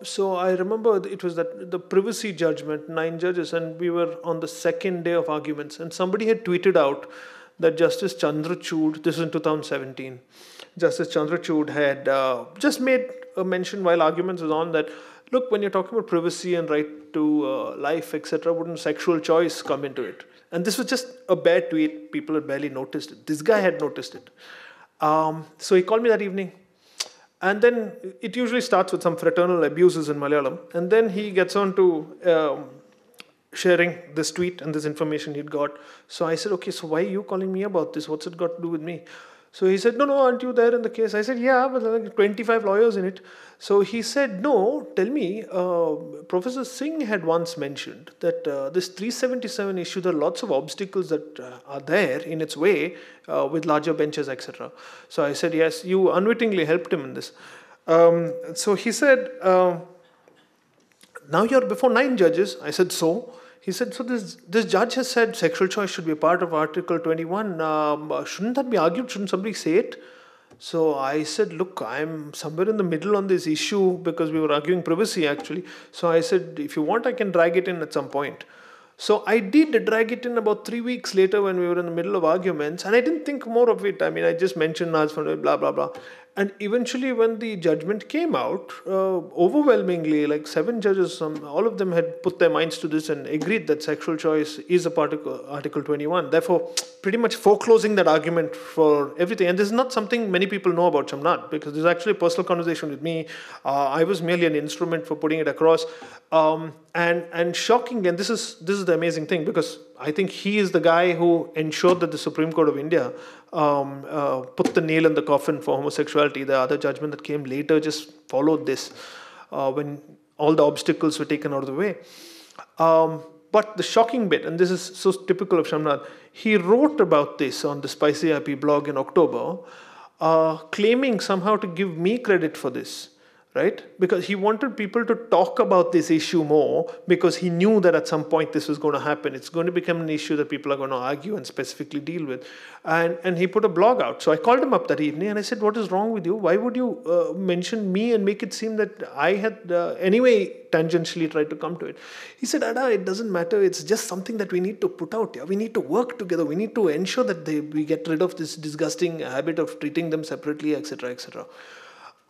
So I remember it was that the privacy judgment, 9 judges, and we were on the second day of arguments, and somebody had tweeted out that Justice Chandrachud, this was in 2017, Justice Chandrachud had just made a mention while arguments was on that, look, when you're talking about privacy and right to life, etc., wouldn't sexual choice come into it? And this was just a bare tweet. People had barely noticed it. This guy had noticed it. So he called me that evening. And then it usually starts with some fraternal abuses in Malayalam. And then he gets on to sharing this tweet and this information he'd got. So I said, okay, so why are you calling me about this? What's it got to do with me? So he said, no, aren't you there in the case? I said, yeah, but there are like 25 lawyers in it. So he said, no, tell me, Professor Singh had once mentioned that this 377 issue, there are lots of obstacles that are there in its way with larger benches, etc. So I said, yes, you unwittingly helped him in this. So he said, now you're before 9 judges. I said, so? He said, so this judge has said sexual choice should be a part of Article 21. Shouldn't that be argued? Shouldn't somebody say it? So I said, look, I'm somewhere in the middle on this issue because we were arguing privacy, actually. So I said, if you want, I can drag it in at some point. So I did drag it in about 3 weeks later when we were in the middle of arguments, and I didn't think more of it. I mean, I just mentioned Naz, blah, blah, blah. And eventually when the judgment came out, overwhelmingly, like 7 judges, all of them had put their minds to this and agreed that sexual choice is a part of Article 21. Therefore, pretty much foreclosing that argument for everything. And this is not something many people know about Chamnath, because this is actually a personal conversation with me. I was merely an instrument for putting it across. And shocking, and this is the amazing thing, because I think he is the guy who ensured that the Supreme Court of India put the nail in the coffin for homosexuality. The other judgment that came later just followed this when all the obstacles were taken out of the way. But the shocking bit, and this is so typical of Chamnath, he wrote about this on the Spicy IP blog in October, claiming somehow to give me credit for this. Right? Because he wanted people to talk about this issue more, because he knew that at some point this was going to happen. It's going to become an issue that people are going to argue and specifically deal with. And he put a blog out. So I called him up that evening and I said, what is wrong with you? Why would you mention me and make it seem that I had anyway tangentially tried to come to it? He said, Ada, it doesn't matter. It's just something that we need to put out. Yeah? We need to work together. We need to ensure that we get rid of this disgusting habit of treating them separately, etc., etc.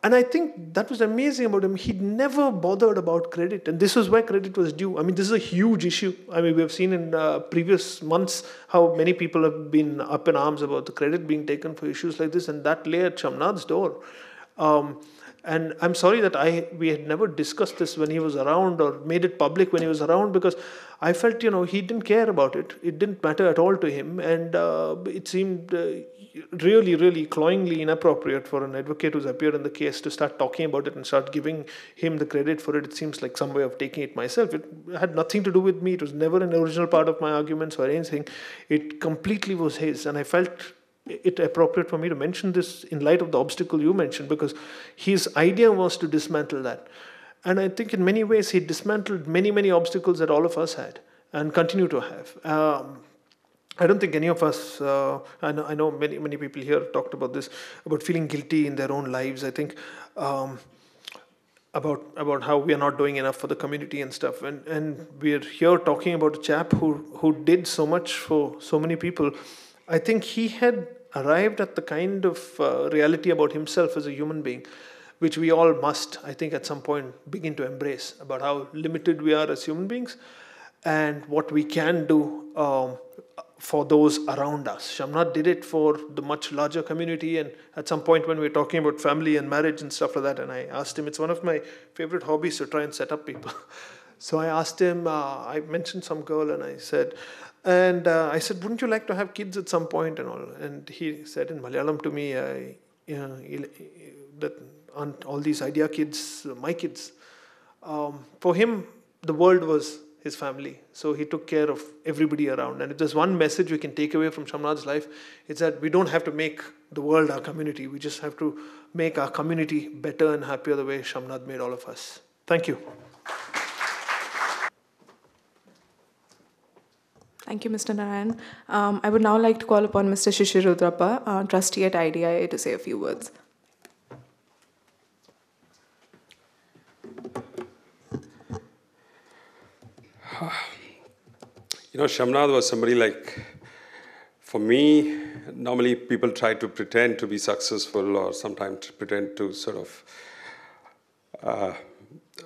And I think that was amazing about him. He never bothered about credit. And this was where credit was due. I mean, this is a huge issue. I mean, we have seen in previous months how many people have been up in arms about the credit being taken for issues like this. And that lay at Chamnath's door. And I'm sorry that we had never discussed this when he was around or made it public when he was around, because I felt, he didn't care about it. It didn't matter at all to him. And it seemed really, really cloyingly inappropriate for an advocate who's appeared in the case to start talking about it and start giving him the credit for it. It seems like some way of taking it myself. It had nothing to do with me. It was never an original part of my arguments or anything. It completely was his. And I felt it appropriate for me to mention this in light of the obstacle you mentioned, because his idea was to dismantle that. And I think in many ways he dismantled many, many obstacles that all of us had and continue to have. I don't think any of us, I know many, many people here talked about this, about feeling guilty in their own lives. I think about how we are not doing enough for the community and stuff. And we're here talking about a chap who did so much for so many people. I think he had arrived at the kind of reality about himself as a human being, which we all must, I think, at some point begin to embrace, about how limited we are as human beings and what we can do for those around us. Chamnath did it for the much larger community, and at some point when we were talking about family and marriage and stuff like that, and I asked him, it's one of my favorite hobbies to try and set up people. So I asked him, I mentioned some girl and I said, wouldn't you like to have kids at some point and all? And he said in Malayalam to me, that aren't all these idea kids my kids? For him, the world was his family. So he took care of everybody around. And if there's one message we can take away from Chamnath's life, it's that we don't have to make the world our community. We just have to make our community better and happier the way Chamnath made all of us. Thank you. Thank you, Mr. Narayan. I would now like to call upon Mr. Shishir Rudrappa, trustee at IDIA, to say a few words. Chamnath was somebody like, for me, normally people try to pretend to be successful or sometimes pretend to sort of,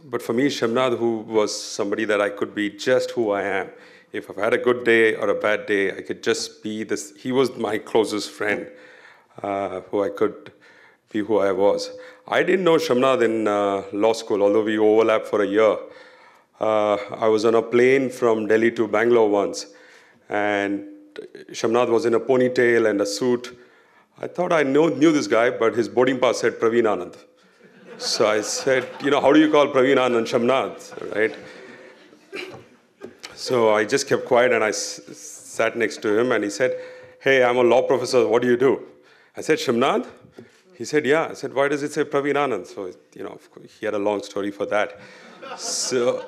but for me, Shamnad, who was somebody that I could be just who I am. If I've had a good day or a bad day, I could just be this. He was my closest friend who I could be who I was. I didn't know Shamnad in law school, although we overlapped for a year. I was on a plane from Delhi to Bangalore once, and Shamnad was in a ponytail and a suit. I thought I knew this guy, but his boarding pass said Praveen Anand. So I said, you know, how do you call Praveen Anand Shamnad, right? So I just kept quiet and I sat next to him and he said, hey, I'm a law professor, what do you do? I said, Shamnad? He said, yeah. I said, why does it say Praveen Anand? So, you know, he had a long story for that. So,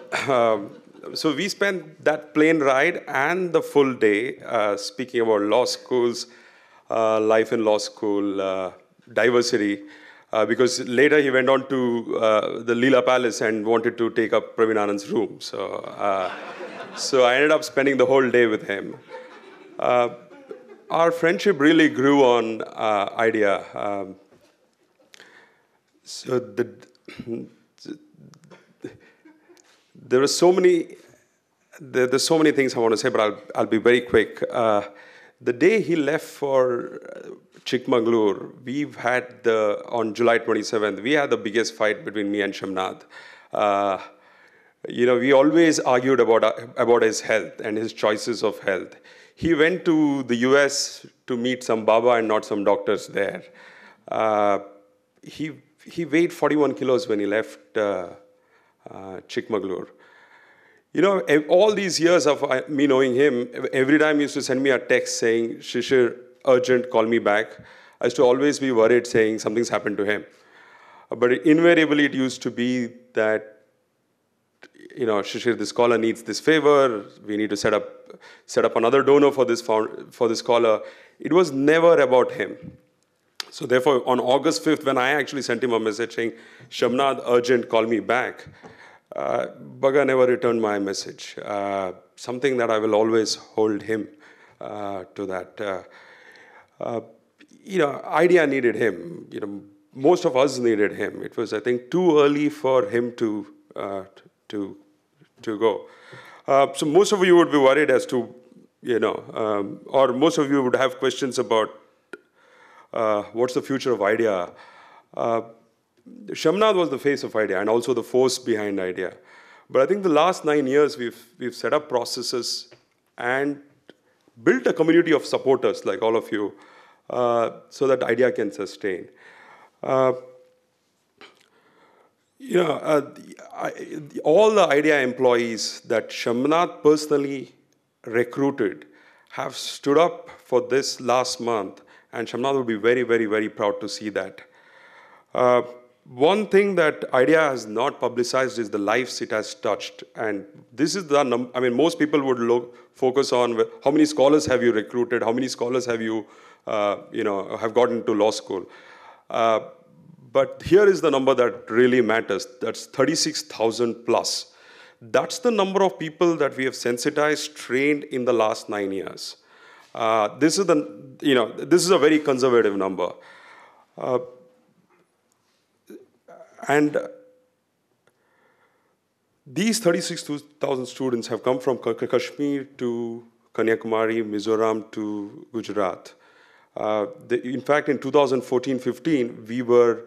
so we spent that plane ride and the full day speaking about law schools, life in law school, diversity. Because later he went on to the Leela Palace and wanted to take up Praveen Anand's room. So, so I ended up spending the whole day with him. Our friendship really grew on idea. So there's so many things I want to say, but I'll be very quick. The day he left for Chikmagalur, on July 27th, we had the biggest fight between me and Shamnad. You know, we always argued about his health and his choices of health. He went to the US to meet some Baba and not some doctors there. He weighed 41 kilos when he left Chikmagalur. You know, all these years of me knowing him, every time he used to send me a text saying, Shishir, urgent, call me back. I used to always be worried saying something's happened to him. But invariably it used to be that, you know, Shishir, this scholar needs this favor. We need to set up another donor for this scholar. It was never about him. So therefore, on August 5th, when I actually sent him a message saying, Shamnad, urgent, call me back, Bhaga never returned my message. Something that I will always hold him to that. You know, idea needed him. You know, most of us needed him. It was, I think, too early for him to go. So most of you would be worried as to, you know, or most of you would have questions about what's the future of idea. Shamnad was the face of idea and also the force behind idea. But I think the last 9 years we've set up processes and built a community of supporters like all of you so that idea can sustain. You know, all the IDEA employees that Shamnad personally recruited have stood up for this last month, and Shamnad will be very, very, very proud to see that. One thing that IDEA has not publicized is the lives it has touched, and this is the number. I mean, most people would focus on how many scholars have you recruited, how many scholars have you, you know, have gotten to law school. But here is the number that really matters. That's 36,000 plus. That's the number of people that we have sensitized, trained in the last 9 years. This is a very conservative number. And these 36,000 students have come from Kashmir to Kanyakumari, Mizoram to Gujarat. In fact, in 2014-15, we were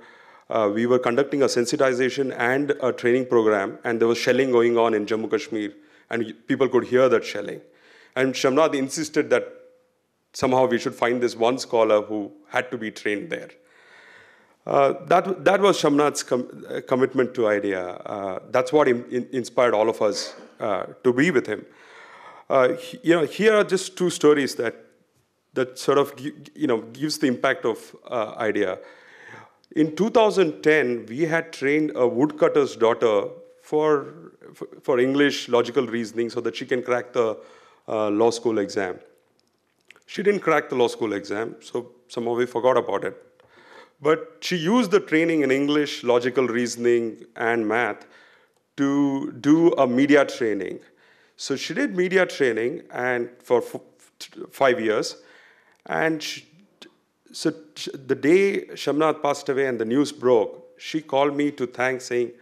conducting a sensitization and a training program, and there was shelling going on in Jammu Kashmir, and people could hear that shelling. And Shamnad insisted that somehow we should find this one scholar who had to be trained there. That was Shamnad's commitment to idea. That's what inspired all of us to be with him. You know, here are just two stories that sort of, you know, gives the impact of idea. In 2010, we had trained a woodcutter's daughter for English logical reasoning so that she can crack the law school exam. She didn't crack the law school exam, so somehow we forgot about it. But she used the training in English, logical reasoning, and math to do a media training. So she did media training and for 5 years. And So the day Shamnath passed away and the news broke, she called me to thank, saying,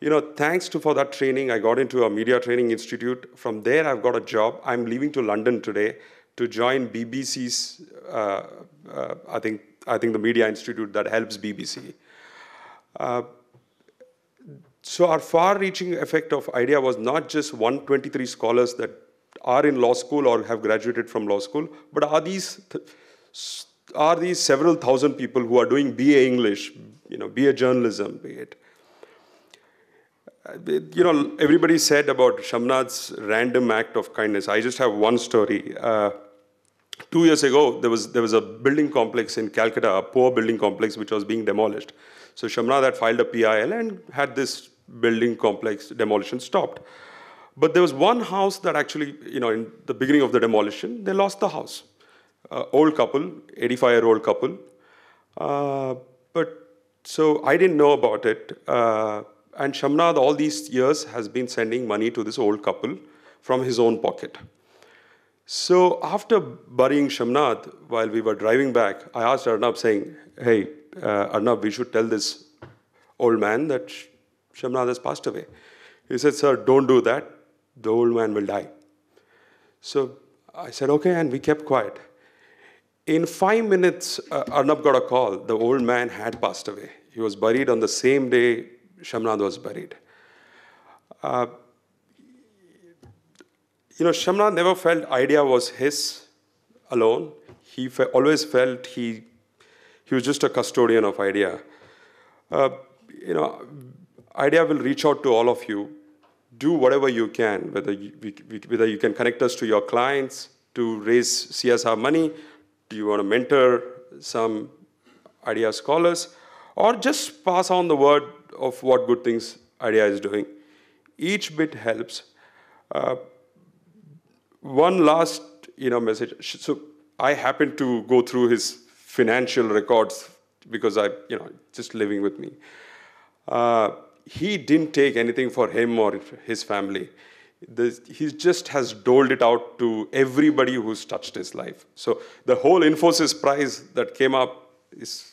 you know, thanks for that training. I got into a media training institute. From there, I've got a job. I'm leaving to London today to join BBC's, I think the media institute that helps BBC. So our far-reaching effect of IDEA was not just 123 scholars that are in law school or have graduated from law school, but are these several thousand people who are doing BA English, you know, BA journalism, be it. You know, everybody said about Shamnath's random act of kindness. I just have one story. 2 years ago, there was a building complex in Calcutta, a poor building complex which was being demolished. So Shamnath had filed a PIL and had this building complex demolition stopped. But there was one house that actually, you know, in the beginning of the demolition, they lost the house. Old couple, 85-year-old couple. So I didn't know about it. And Shamnath, all these years, has been sending money to this old couple from his own pocket. So after burying Shamnath, while we were driving back, I asked Arnab, saying, hey, Arnab, we should tell this old man that Shamnath has passed away. He said, sir, don't do that. The old man will die. So I said, okay, and we kept quiet. In 5 minutes, Arnab got a call. The old man had passed away. He was buried on the same day Shamnath was buried. You know, Shamnath never felt IDEA was his alone. He always felt he was just a custodian of IDEA. You know, IDEA will reach out to all of you. Do whatever you can, whether you can connect us to your clients to raise CSR money. Do you want to mentor some IDEA scholars? Or just pass on the word of what good things IDEA is doing. Each bit helps. One last, you know, message. So I happened to go through his financial records because I, you know, just living with me. He didn't take anything for him or his family. He just has doled it out to everybody who's touched his life. So the whole Infosys prize that came up is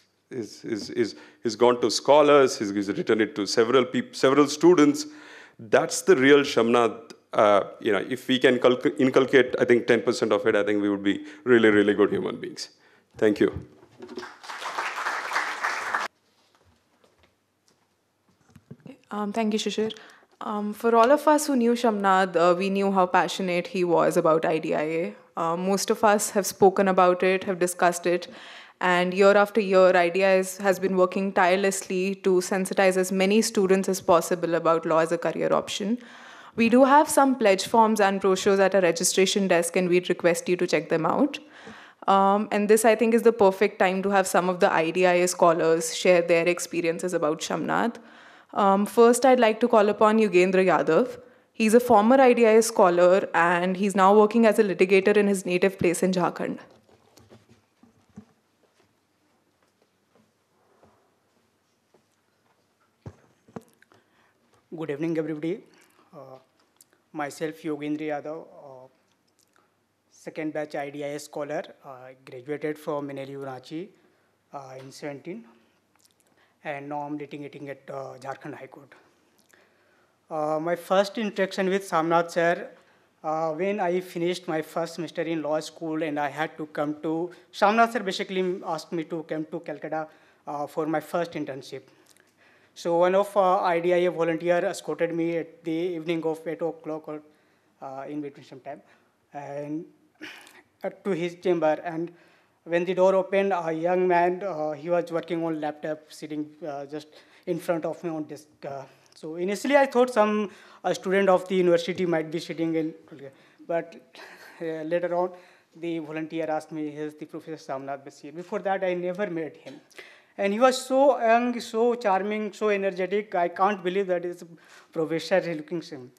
gone to scholars. He's written it to several people, several students. That's the real Shamnath. You know, if we can inculcate, I think 10% of it, I think we would be really, really good human beings. Thank you. Thank you, Shishir. For all of us who knew Shamnath, we knew how passionate he was about IDIA. Most of us have spoken about it, have discussed it, and year after year, IDEA has been working tirelessly to sensitize as many students as possible about law as a career option. We do have some pledge forms and brochures at our registration desk, and we'd request you to check them out. And this, I think, is the perfect time to have some of the IDIA scholars share their experiences about Shamnath. First, I'd like to call upon Yugendra Yadav. He's a former IDIA scholar, and he's now working as a litigator in his native place in Jharkhand. Good evening, everybody. Myself, Yogendra Yadav, second batch IDIA scholar. I graduated from NLU Ranchi in 2017. And now I'm litigating at Jharkhand High Court. My first interaction with Shamnath sir, when I finished my first semester in law school and I had to come to, Shamnath sir basically asked me to come to Calcutta for my first internship. So one of IDIA volunteer escorted me at the evening of 8 o'clock or in between some time and to his chamber. And when the door opened, a young man, he was working on laptop, sitting just in front of me on desk. So initially I thought some student of the university might be sitting in, but later on the volunteer asked me, here's the Professor Shamnath Basir. Before that, I never met him. And he was so young, so charming, so energetic. I can't believe that is professor looking same.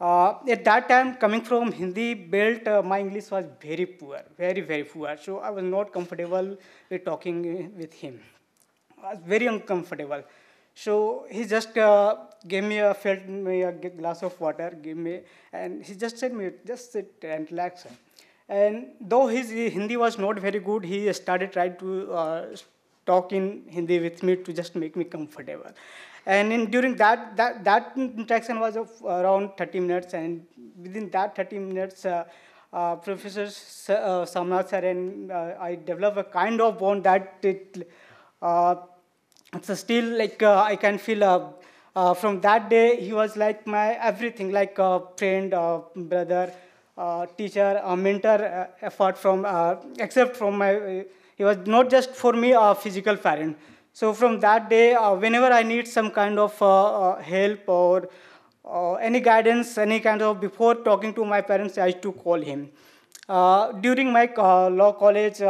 At that time, coming from Hindi belt, my English was very poor, very, very poor. So I was not comfortable with talking with him. I was very uncomfortable. So he just filled me a glass of water, and he just said, just sit and relax. And though his Hindi was not very good, he started trying to talk in Hindi with me to just make me comfortable. And during that interaction was of around 30 minutes, and within that 30 minutes, Professor Samnath sir and I developed a kind of bond that it's still like I can feel from that day he was like my everything, like a friend, brother, teacher, a mentor, except from my, he was not just for me a physical parent. So from that day, whenever I need some kind of help or any guidance, any kind of, before talking to my parents, I used to call him. During my law college,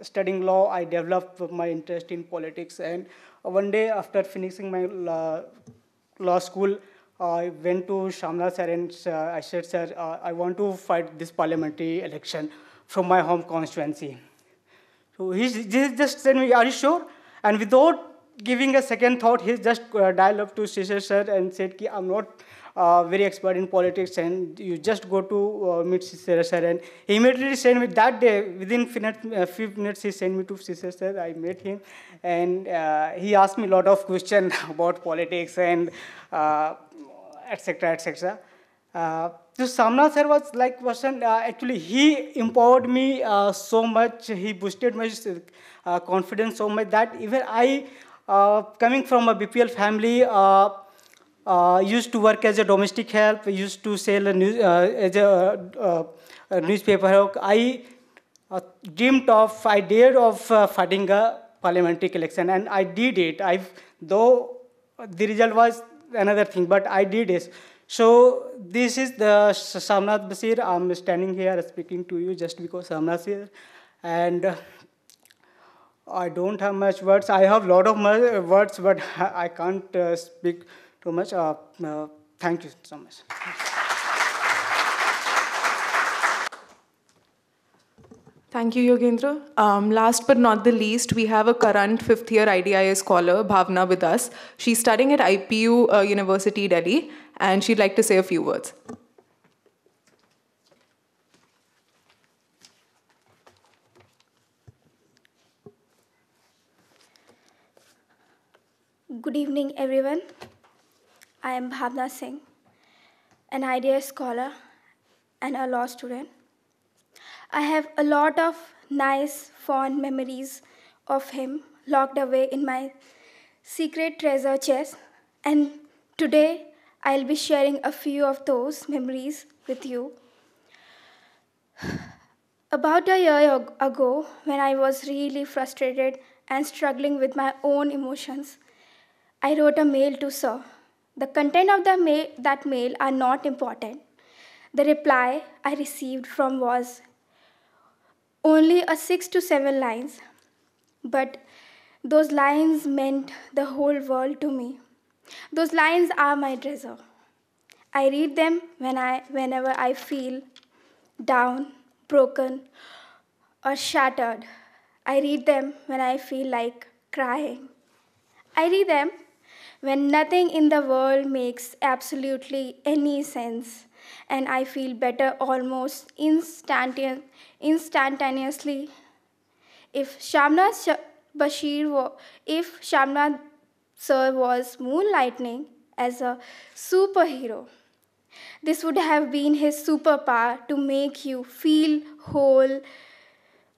studying law, I developed my interest in politics. And one day after finishing my law school, I went to Samnath sir and I said, sir, I want to fight this parliamentary election from my home constituency. So he just said me, are you sure? And without giving a second thought, he just dialed up to Shisha sir and said, ki, I'm not very expert in politics, and you just go to meet Shisha sir. And he immediately sent me that day, within a few minutes, he sent me to Shisha sir. I met him, and he asked me a lot of questions about politics and etc., etc. So Samnath sir was like person, actually he empowered me so much, he boosted my confidence so much that even I, coming from a BPL family, used to work as a domestic help, used to sell a newspaper. I I dared of fighting a parliamentary election, and I did it. Though the result was another thing, but I did it. So this is the Samnath Basir. I'm standing here speaking to you just because Samnath is here. And I don't have much words. I have a lot of words, but I can't speak too much. Thank you so much. Thank you, Yogendra. Last but not the least, we have a current 5th year IDIA scholar, Bhavna, with us. She's studying at IPU University, Delhi, and she'd like to say a few words. Good evening, everyone. I am Bhavna Singh, an IDIA scholar and a law student. I have a lot of nice, fond memories of him locked away in my secret treasure chest. And today, I'll be sharing a few of those memories with you. About a year ago, when I was really frustrated and struggling with my own emotions, I wrote a mail to Sir. The content of that mail are not important. The reply I received from was only a 6 to 7 lines, but those lines meant the whole world to me. Those lines are my treasure. I read them whenever I feel down, broken, or shattered. I read them when I feel like crying. I read them when nothing in the world makes absolutely any sense, and I feel better almost instantaneously. If Samnath sir was moonlighting as a superhero, this would have been his superpower to make you feel whole,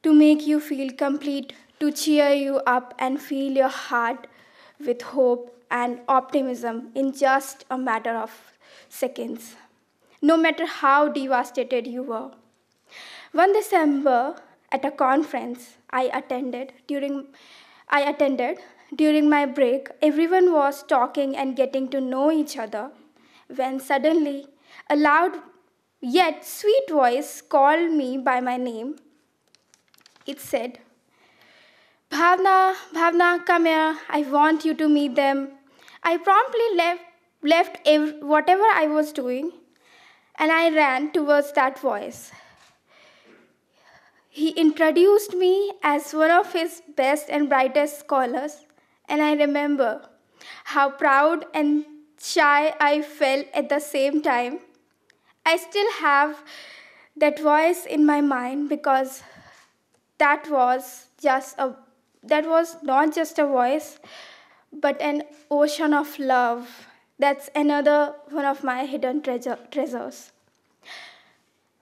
to make you feel complete, to cheer you up and fill your heart with hope and optimism in just a matter of seconds, no matter how devastated you were. 1 December, at a conference I attended during my break, everyone was talking and getting to know each other, when suddenly a loud yet sweet voice called me by my name. It said, "Bhavna, Bhavna, come here. I want you to meet them." I promptly left whatever I was doing, and I ran towards that voice. He introduced me as one of his best and brightest scholars, and I remember how proud and shy I felt at the same time. I still have that voice in my mind, because that was not just a voice, but an ocean of love. That's another one of my hidden treasures.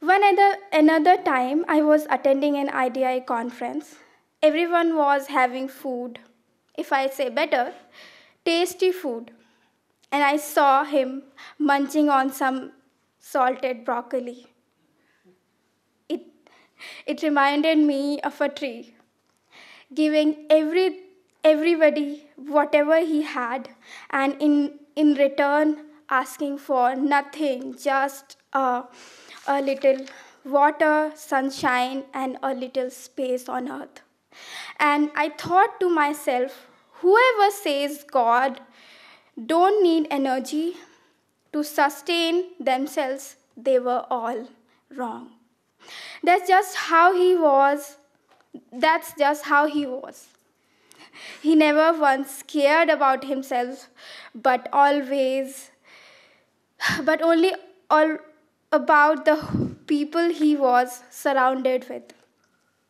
Another time, I was attending an IDI conference. Everyone was having food, if I say better, tasty food. And I saw him munching on some salted broccoli. It reminded me of a tree, giving everybody whatever he had, and in return asking for nothing, just a little water, sunshine, and a little space on earth. And I thought to myself, whoever says God don't need energy to sustain themselves, they were all wrong. That's just how he was. He never once cared about himself, but only all about the people he was surrounded with.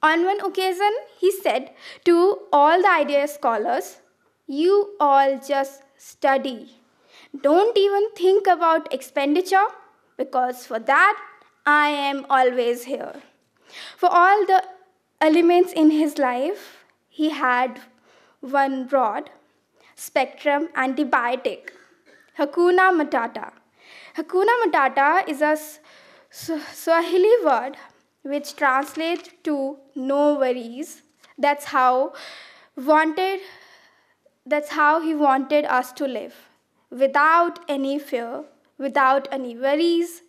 On one occasion, he said to all the IDI scholars, "You all just study. Don't even think about expenditure, because for that, I am always here." For all the elements in his life, he had one broad spectrum antibiotic, Hakuna Matata. Hakuna Matata is a Swahili word which translates to no worries. That's how he wanted us to live, without any fear, without any worries,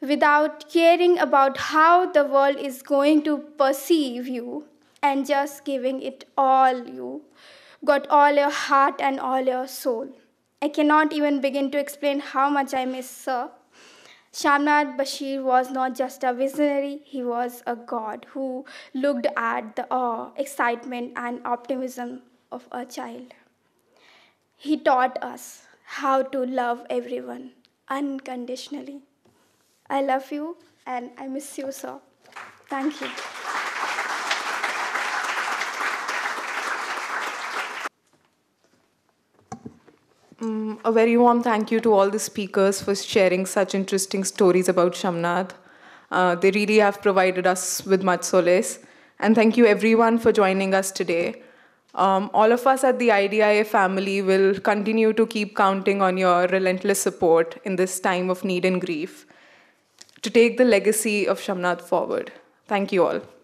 without caring about how the world is going to perceive you, and just giving it all you got, all your heart and all your soul. I cannot even begin to explain how much I miss Sir. Shamnad Bashir was not just a visionary, he was a god who looked at the awe, excitement, and optimism of a child. He taught us how to love everyone unconditionally. I love you and I miss you, Sir. Thank you. A very warm thank you to all the speakers for sharing such interesting stories about Shamnad. They really have provided us with much solace. And thank you everyone for joining us today. All of us at the IDIA family will continue to keep counting on your relentless support in this time of need and grief to take the legacy of Shamnad forward. Thank you all.